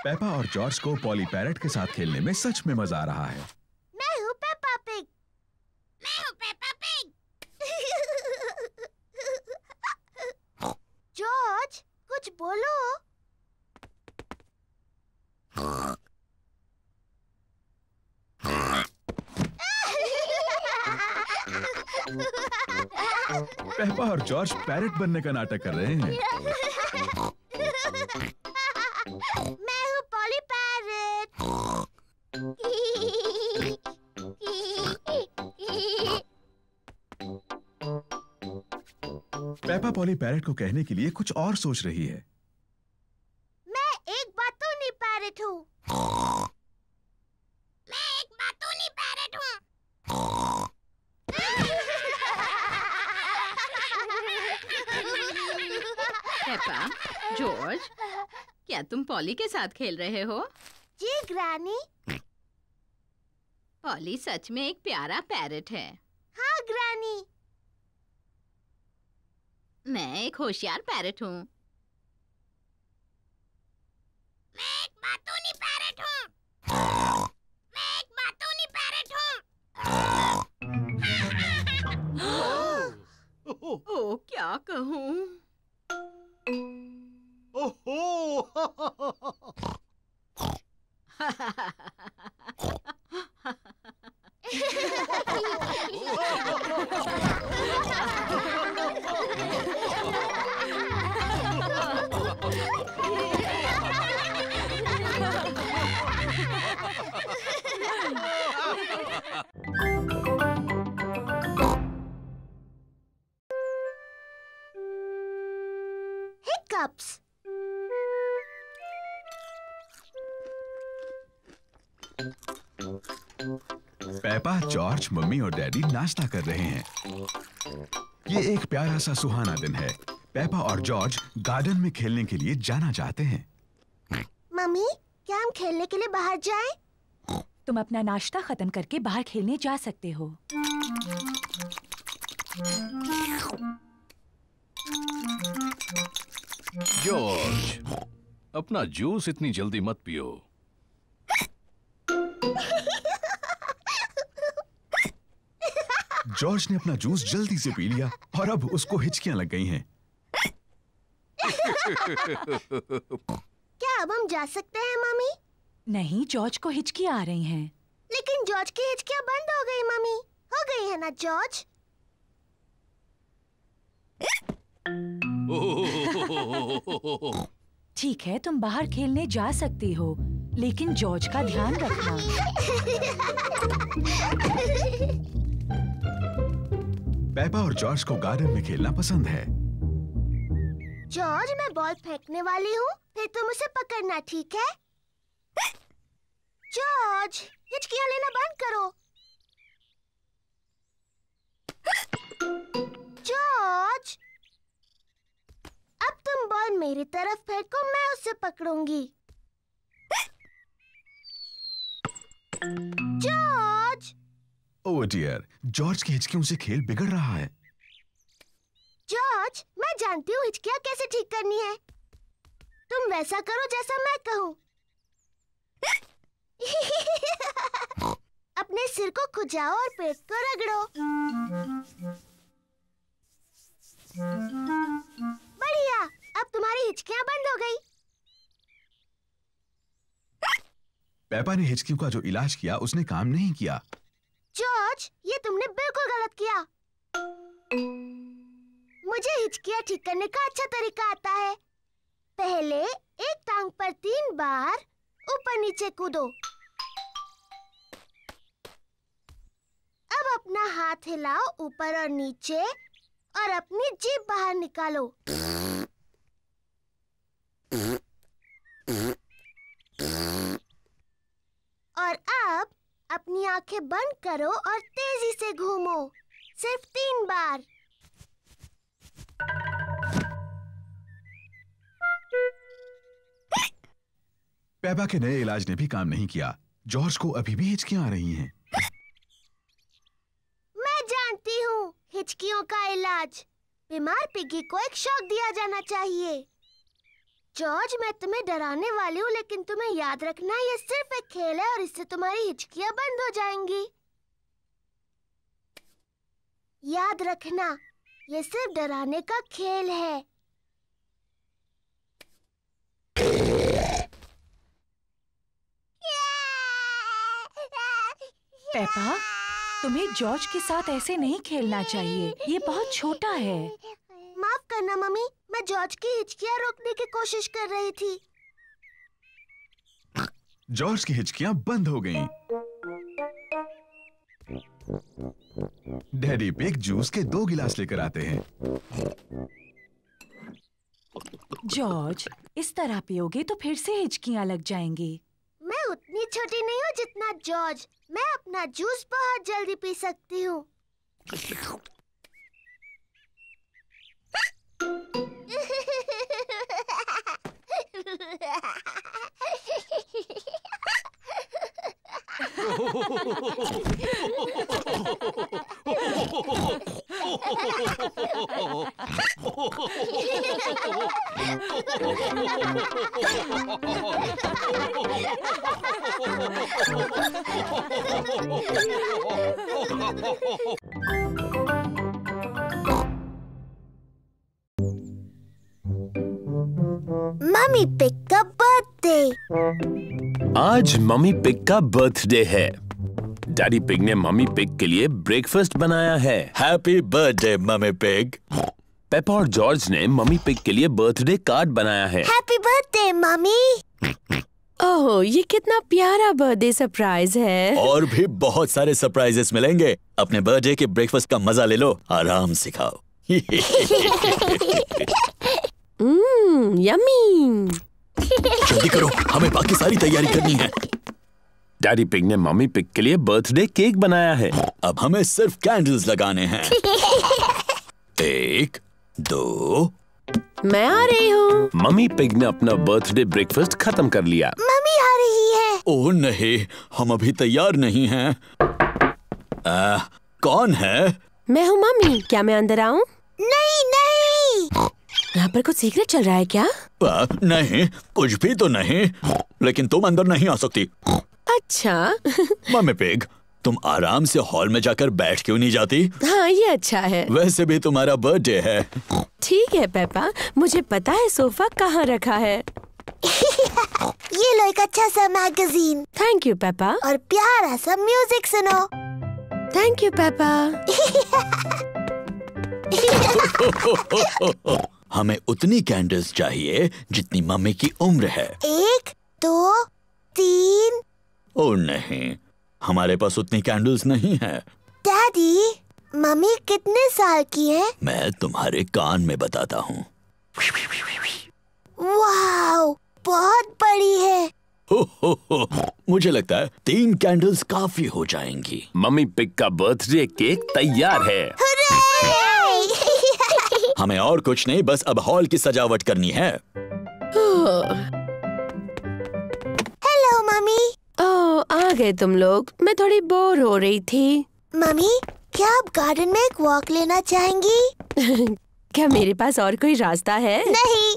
पेपा और जॉर्ज को पॉली पैरट के साथ खेलने में सच में मजा आ रहा है। मैं हूँ पेपा पिग। मैं हूँ पेपा पिग। जॉर्ज, कुछ बोलो। पेपा और जॉर्ज पैरट बनने का नाटक कर रहे हैं। मैं हूँ Polly Parrot. Peppa Polly Parrot को कहने के लिए कुछ और सोच रही है। मैं एक बातूनी पैरट हूँ। मैं एक बातूनी पैरट हूँ। पेपा, जॉर्ज, क्या तुम पॉली के साथ खेल रहे हो? जी ग्रैनी। पॉली सच में एक प्यारा पैरट है। हाँ ग्रैनी। मैं एक होशियार पैरट हूँ। मैं एक बातूनी पैरट हूँ। मैं एक बातूनी पैरट हूँ। ओ, क्या कहूँ। ओहो। grown-ups. पेपा, जॉर्ज, मम्मी और डैडी नाश्ता कर रहे हैं। ये एक प्यारा सा सुहाना दिन है। पेपा और जॉर्ज गार्डन में खेलने के लिए जाना चाहते हैं। मम्मी, क्या हम खेलने के लिए बाहर जाएं? तुम अपना नाश्ता खत्म करके बाहर खेलने जा सकते हो। जॉर्ज, अपना जूस इतनी जल्दी मत पियो। जॉर्ज ने अपना जूस जल्दी से पी लिया और अब उसको हिचकियां लग गई हैं। क्या अब हम जा सकते हैं मम्मी? नहीं, जॉर्ज को हिचकियां आ रही हैं। लेकिन जॉर्ज की हिचकियां बंद हो गई मम्मी। हो गई है ना जॉर्ज? ठीक है, तुम बाहर खेलने जा सकती हो, लेकिन जॉर्ज का ध्यान रखना। पेपा और जॉर्ज को गार्डन में खेलना पसंद है। जॉर्ज, मैं बॉल फेंकने वाली हूँ, फिर तुम उसे पकड़ना, ठीक है? जॉर्ज, हिचकियाँ लेना बंद करो। जॉर्ज, अब तुम बॉल मेरी तरफ फेंको, मैं उसे पकड़ूंगी। जॉर्ज! ओह डियर, जॉर्ज की हिचकियों से खेल बिगड़ रहा है। जॉर्ज, मैं जानती हूँ हिचकियाँ कैसे ठीक करनी है। तुम वैसा करो जैसा मैं कहूँ। अपने सिर को खुजाओ और पेट को रगड़ो। बढ़िया, अब तुम्हारी हिचकियाँ बंद हो गई। पेपा ने हिचकियों का जो इलाज किया उसने काम नहीं किया। जॉर्ज, ये तुमने बिल्कुल गलत किया। मुझे हिचकियाँ ठीक करने का अच्छा तरीका आता है। पहले एक टांग पर तीन बार ऊपर नीचे कूदो। अब अपना हाथ हिलाओ ऊपर और नीचे और अपनी जीभ बाहर निकालो। और अब अपनी आंखें बंद करो और तेजी से घूमो, सिर्फ तीन बार। पेपा के नए इलाज ने भी काम नहीं किया। जॉर्ज को अभी भी हिचकियां आ रही हैं। मैं जानती हूँ हिचकियों का इलाज। बीमार पिगी को एक शॉक दिया जाना चाहिए। जॉर्ज, मैं तुम्हें डराने वाली हूँ, लेकिन तुम्हें याद रखना ये सिर्फ एक खेल है और इससे तुम्हारी हिचकियाँ बंद हो जाएंगी। याद रखना, ये सिर्फ डराने का खेल है। पेपा, तुम्हें जॉर्ज के साथ ऐसे नहीं खेलना चाहिए, ये बहुत छोटा है। माफ करना मम्मी, मैं जॉर्ज की हिचकियाँ रोकने की कोशिश कर रही थी। जॉर्ज की हिचकियाँ बंद हो गईं। डैडी पिग जूस के दो गिलास लेकर आते हैं। जॉर्ज, इस तरह पियोगे तो फिर से हिचकियाँ लग जाएंगी। मैं उतनी छोटी नहीं हूँ जितना जॉर्ज। मैं अपना जूस बहुत जल्दी पी सकती हूँ। मम्मी पिग का बर्थडे। आज मम्मी पिग का बर्थडे है। डैडी पिग ने मम्मी पिग के लिए ब्रेकफास्ट बनाया है। Happy birthday Mummy Pig. Peppa और जॉर्ज ने मम्मी पिग के लिए बर्थडे कार्ड बनाया है। Happy birthday mummy. ओह, ये कितना प्यारा बर्थडे सरप्राइज है। और भी बहुत सारे सरप्राइजेस मिलेंगे। अपने बर्थडे के ब्रेकफास्ट का मजा ले लो, आराम से खाओ। Mmm, yummy! जल्दी करो, हमें बाकी सारी तैयारी करनी है। डैडी पिग ने मम्मी पिग के लिए बर्थडे केक बनाया है। अब हमें सिर्फ कैंडल्स लगाने हैं। एक, दो। मैं आ रही हूँ। मम्मी पिग ने अपना बर्थडे ब्रेकफास्ट खत्म कर लिया। मम्मी आ रही है। ओह नहीं, हम अभी तैयार नहीं हैं। आ, कौन है? मैं हूँ मम्मी, क्या मैं अंदर आऊँ? नहीं नहीं, यहाँ पर कुछ सीक्रेट चल रहा है क्या? आ, नहीं, कुछ भी तो नहीं, लेकिन तुम अंदर नहीं आ सकती। अच्छा। मम्मी पिग, तुम आराम से हॉल में जाकर बैठ क्यों नहीं जाती? हाँ, ये अच्छा है। वैसे भी तुम्हारा बर्थडे है। ठीक है पेपा, मुझे पता है सोफा कहाँ रखा है। ये लो एक अच्छा सा मैगजीन। Thank you Peppa. और प्यारा सा म्यूजिक सुनो। Thank you Peppa. हमें उतनी कैंडल्स चाहिए जितनी मम्मी की उम्र है। एक, दो, तीन। ओ नहीं, हमारे पास उतनी कैंडल्स नहीं है। डैडी, मम्मी कितने साल की है? मैं तुम्हारे कान में बताता हूँ। वाव, बहुत बड़ी है। हो, हो, हो। मुझे लगता है तीन कैंडल्स काफी हो जाएंगी। मम्मी पिग का बर्थडे केक तैयार है। हुर्रे! हमें और कुछ नहीं, बस अब हॉल की सजावट करनी है। Hello mummy. ओह, आ गए तुम लोग, मैं थोड़ी बोर हो रही थी। मम्मी, क्या आप गार्डन में एक वॉक लेना चाहेंगी? क्या मेरे पास और कोई रास्ता है? नहीं।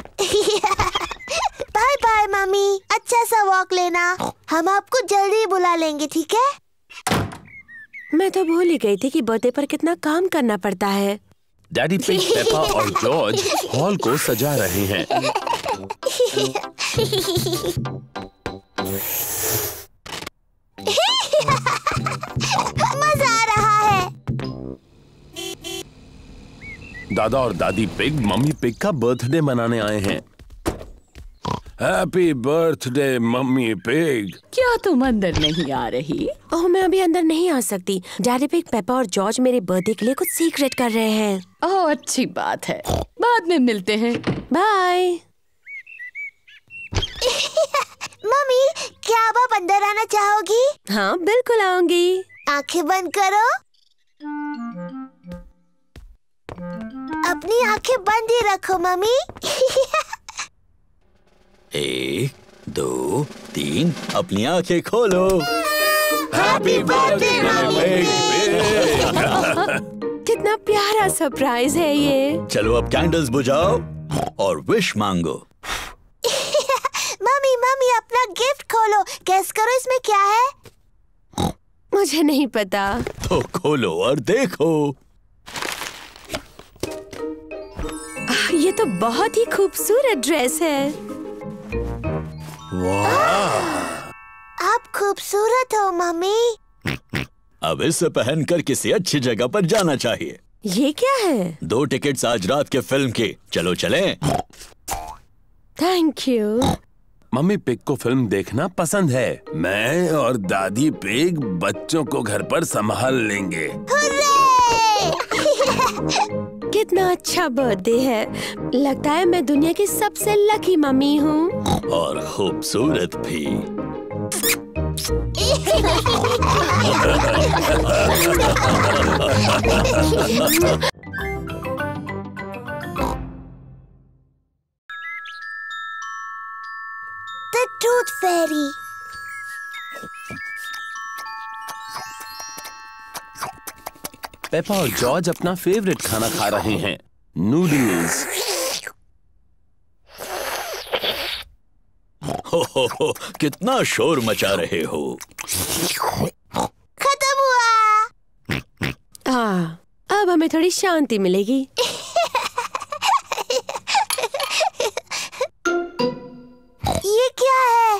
बाय बाय मम्मी, अच्छा सा वॉक लेना। हम आपको जल्दी बुला लेंगे, ठीक है? मैं तो भूल ही गई थी कि बर्थडे पर कितना काम करना पड़ता है। डैडी पिग, पेपा और जॉर्ज हॉल को सजा रहे हैं। मजा आ रहा है। दादा और दादी पिग मम्मी पिग का बर्थडे मनाने आए हैं। Happy birthday Mummy Pig. क्या तुम अंदर नहीं आ रही? ओह, मैं अभी अंदर नहीं आ सकती। डैडी पिग, पेपा और जॉर्ज मेरे बर्थडे के लिए कुछ सीक्रेट कर रहे हैं। ओह, अच्छी बात है, बाद में मिलते हैं, बाय। मम्मी, क्या आप अंदर आना चाहोगी? हाँ, बिल्कुल आऊंगी। आंखें बंद करो। अपनी आंखें बंद ही रखो मम्मी। एक, दो, तीन, अपनी आंखें खोलो। Happy birthday Mummy. कितना प्यारा सरप्राइज है ये। चलो अब कैंडल्स बुझाओ और विश मांगो। मम्मी मम्मी, अपना गिफ्ट खोलो, गेस करो इसमें क्या है? मुझे नहीं पता। तो खोलो और देखो। ये तो बहुत ही खूबसूरत ड्रेस है। वाह! आप खूबसूरत हो मम्मी। अब इसे पहनकर किसी अच्छी जगह पर जाना चाहिए। ये क्या है? दो टिकट्स आज रात के फिल्म की, चलो चलें। Thank you. मम्मी पिग को फिल्म देखना पसंद है। मैं और दादी पिग बच्चों को घर पर संभाल लेंगे। हुर्रे! कितना अच्छा बर्थडे है। लगता है मैं दुनिया की सबसे लकी मम्मी हूँ। और खूबसूरत भी। Tooth Fairy. पेपा और जॉर्ज अपना फेवरेट खाना खा रहे हैं, नूडल्स। हो, हो, हो, कितना शोर मचा रहे हो। खत्म हुआ। आ, अब हमें थोड़ी शांति मिलेगी। ये क्या है?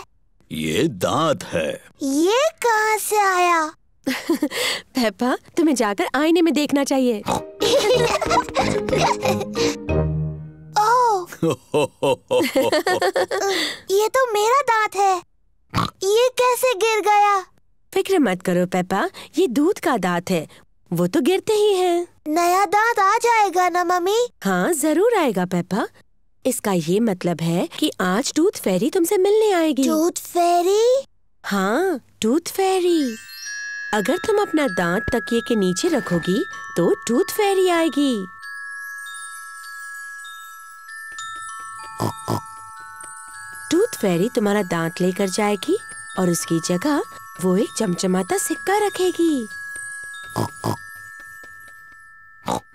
ये दांत है। ये कहाँ से आया? पेपा, तुम्हें जाकर आईने में देखना चाहिए। ओह, ये तो मेरा दांत है। ये कैसे गिर गया? फिक्र मत करो पेपा, ये दूध का दांत है, वो तो गिरते ही हैं। नया दांत आ जाएगा ना मम्मी? हाँ, जरूर आएगा पेपा। इसका ये मतलब है कि आज टूथ फेरी तुमसे मिलने आएगी। Tooth fairy? हाँ, टूथ फेरी। अगर तुम अपना दांत तकिए के नीचे रखोगी तो टूथ फेरी आएगी। टूथ फेरी तुम्हारा दांत लेकर जाएगी और उसकी जगह वो एक चमचमाता सिक्का रखेगी।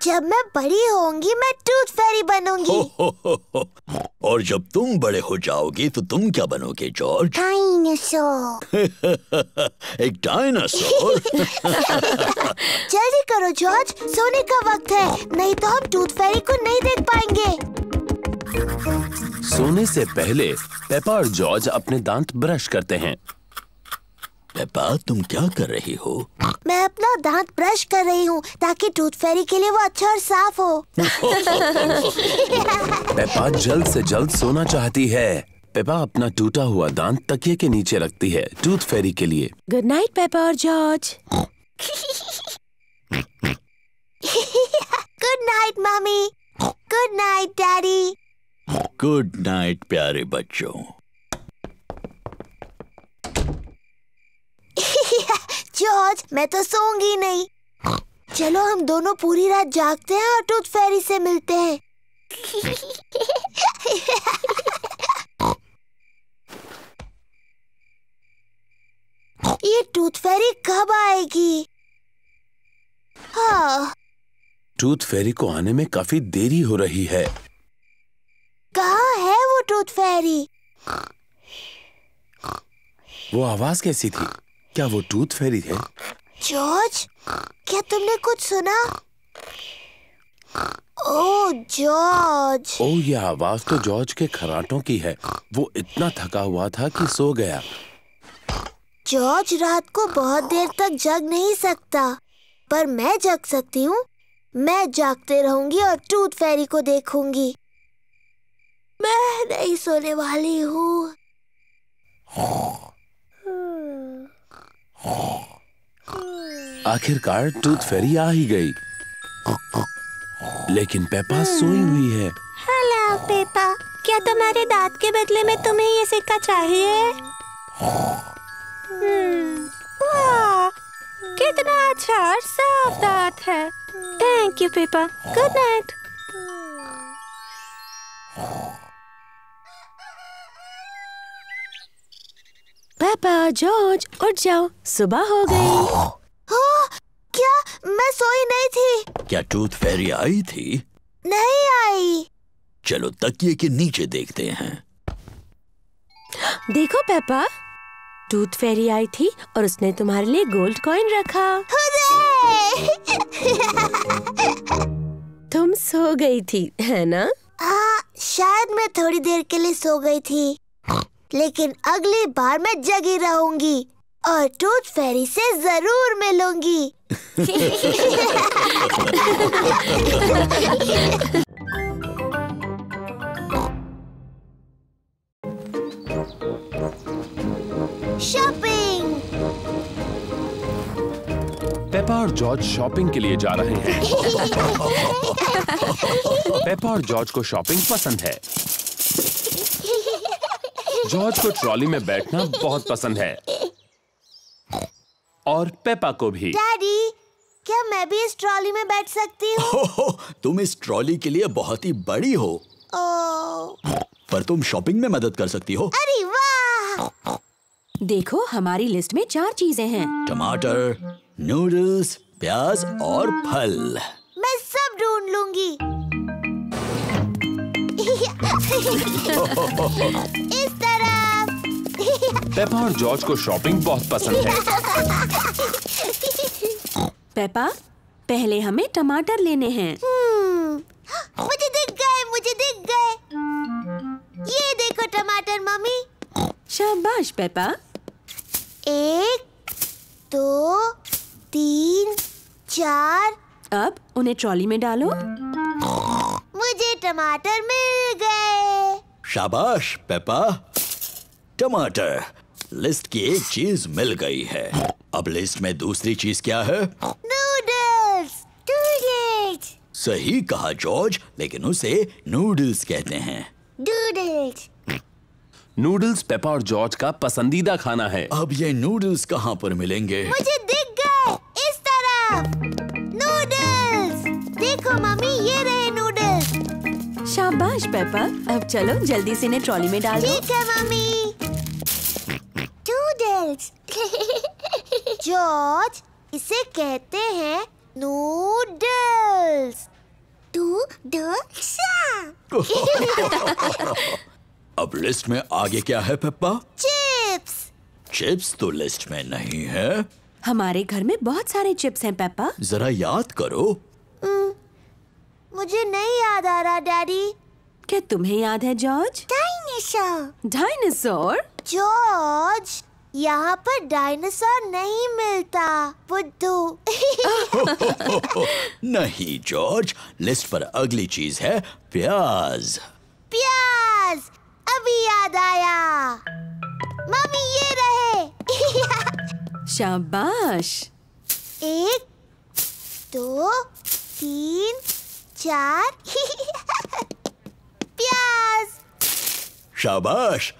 जब मैं बड़ी होंगी मैं टूथ फेरी बनूंगी। हो, हो, हो, हो। और जब तुम बड़े हो जाओगी तो तुम क्या बनोगे जॉर्ज? डायनासोर। एक डायनासोर। जल्दी करो जॉर्ज, सोने का वक्त है, नहीं तो हम टूथ फेरी को नहीं देख पाएंगे। सोने से पहले पेपा और जॉर्ज अपने दांत ब्रश करते हैं। पेपा, तुम क्या कर रही हो? मैं अपना दांत ब्रश कर रही हूँ ताकि टूथ फेरी के लिए वो अच्छा और साफ हो। पेपा जल्द से जल्द सोना चाहती है। पेपा अपना टूटा हुआ दांत तकिए के नीचे रखती है टूथ फेरी के लिए। गुड नाइट पेपा और George. Good night Mummy. Good night Daddy. Good night प्यारे बच्चों। जॉर्ज, मैं तो सोऊंगी नहीं। चलो हम दोनों पूरी रात जागते हैं और टूथ फेरी से मिलते हैं। ये टूथ फेरी कब आएगी? हाँ। टूथ फेरी को आने में काफी देरी हो रही है। कहाँ है वो टूथ फेरी? वो आवाज कैसी थी? क्या वो टूथ फेरी है? जॉर्ज, क्या तुमने कुछ सुना? ओह जॉर्ज। ओह, ये आवाज तो जॉर्ज के खर्राटों की है। वो इतना थका हुआ था कि सो गया। जॉर्ज रात को बहुत देर तक जग नहीं सकता, पर मैं जग सकती हूँ। मैं जागते रहूंगी और टूथ फेरी को देखूंगी। मैं नहीं सोने वाली हूँ। आखिरकार टूथ फेरी आ ही गई, लेकिन पेपा सोई हुई है। हेलो पेपा, क्या तुम्हारे दांत के बदले में तुम्हें ये सिक्का चाहिए? वाह, कितना अच्छा और साफ दांत है। Thank you Peppa. Good night. Peppa, George, उठ जाओ, सुबह हो गई। हाँ, क्या मैं सोई नहीं थी? क्या टूथ फेरी आई थी? नहीं आई। चलो तकिए के नीचे देखते हैं। देखो पेपा, टूथ फेरी आई थी और उसने तुम्हारे लिए गोल्ड कॉइन रखा। तुम सो गई थी, है ना? हाँ, शायद मैं थोड़ी देर के लिए सो गई थी, लेकिन अगली बार मैं जगी रहूंगी और टूथ फेरी से जरूर मिलूंगी। शॉपिंग। पेपा और जॉर्ज शॉपिंग के लिए जा रहे हैं। पेपा और जॉर्ज को शॉपिंग पसंद है। जॉर्ज को ट्रॉली में बैठना बहुत पसंद है और पेपा को भी। डैडी, क्या मैं भी इस ट्रॉली में बैठ सकती हूँ? तुम इस ट्रॉली के लिए बहुत ही बड़ी हो। ओ। पर तुम शॉपिंग में मदद कर सकती हो। अरे वाह! देखो, हमारी लिस्ट में चार चीजें हैं। टमाटर, नूडल्स, प्याज और फल। मैं सब ढूंढ लूंगी। इस पेपा और जॉर्ज को शॉपिंग बहुत पसंद है। पेपा, पहले हमें टमाटर लेने हैं। मुझे दिख गए, मुझे दिख गए। ये देखो टमाटर मम्मी। शाबाश पेपा। एक, दो, तीन, चार। अब उन्हें ट्रॉली में डालो। मुझे टमाटर मिल गए। शाबाश पेपा। टमाटर। लिस्ट की एक चीज मिल गई है। अब लिस्ट में दूसरी चीज क्या है? नूडल्स। नूडल्स। सही कहा जॉर्ज, लेकिन उसे नूडल्स कहते हैं। नूडल्स। नूडल्स पेपा और जॉर्ज का पसंदीदा खाना है। अब ये नूडल्स कहाँ पर मिलेंगे? मुझे दिख गए, इस तरफ। नूडल्स देखो मम्मी, ये रहे नूडल्स। शाबाश पेपा, अब चलो जल्दी से इन्हें ट्रॉली में डालो। ठीक है मम्मी। नूडल्स। जॉर्ज, इसे कहते हैं नूडल्स। अब लिस्ट में आगे क्या है पेप्पा? चिप्स। चिप्स तो लिस्ट में नहीं है। हमारे घर में बहुत सारे चिप्स हैं पेप्पा। जरा याद करो। मुझे नहीं याद आ रहा डैडी। क्या तुम्हें याद है जॉर्ज? डायनासोर। डायनासोर? जॉर्ज, यहाँ पर डायनासोर नहीं मिलता, बुद्धू। नहीं जॉर्ज, लिस्ट पर अगली चीज है प्याज। प्याज, अभी याद आया। मम्मी ये रहे। शाबाश। एक, दो, तीन, चार। प्याज। शाबाश,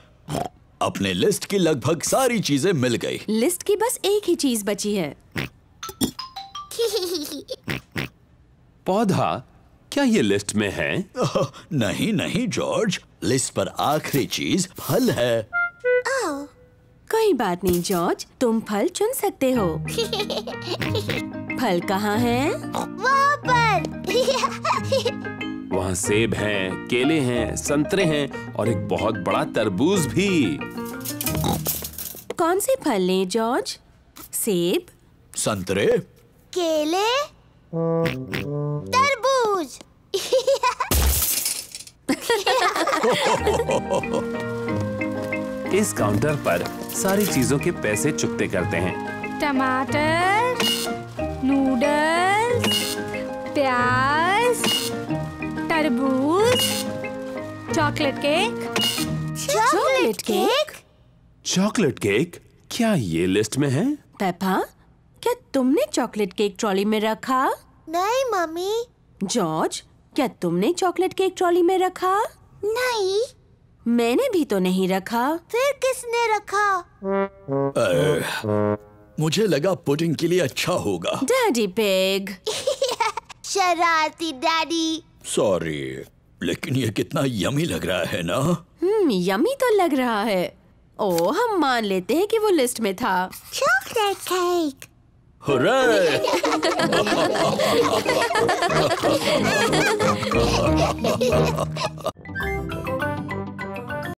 अपने लिस्ट की लगभग सारी चीजें मिल गई। लिस्ट की बस एक ही चीज बची है। पौधा, क्या ये लिस्ट में है? नहीं नहीं जॉर्ज, लिस्ट पर आखिरी चीज फल है। oh. कोई बात नहीं जॉर्ज, तुम फल चुन सकते हो। फल कहाँ है? वहाँ पर। वहाँ सेब हैं, केले हैं, संतरे हैं और एक बहुत बड़ा तरबूज भी। कौन से फल लें जॉर्ज? सेब, संतरे, केले, तरबूज। इस काउंटर पर सारी चीजों के पैसे चुकते करते हैं। टमाटर, नूडल्स, प्याज, तरबूज, chocolate cake. Chocolate cake? Chocolate cake, क्या ये लिस्ट में है? पेपा, क्या तुमने चॉकलेट केक ट्रॉली में रखा? नहीं मम्मी। जॉर्ज, क्या तुमने चॉकलेट केक ट्रॉली में रखा? नहीं। मैंने भी तो नहीं रखा। फिर किसने रखा? अरे, मुझे लगा पुडिंग के लिए अच्छा होगा। Daddy pig. शरारती डैडी। सॉरी, लेकिन ये कितना यमी लग रहा है ना? हम्म, यमी तो लग रहा है। ओ, हम मान लेते हैं कि वो लिस्ट में था। Chocolate cake. हुर्रे!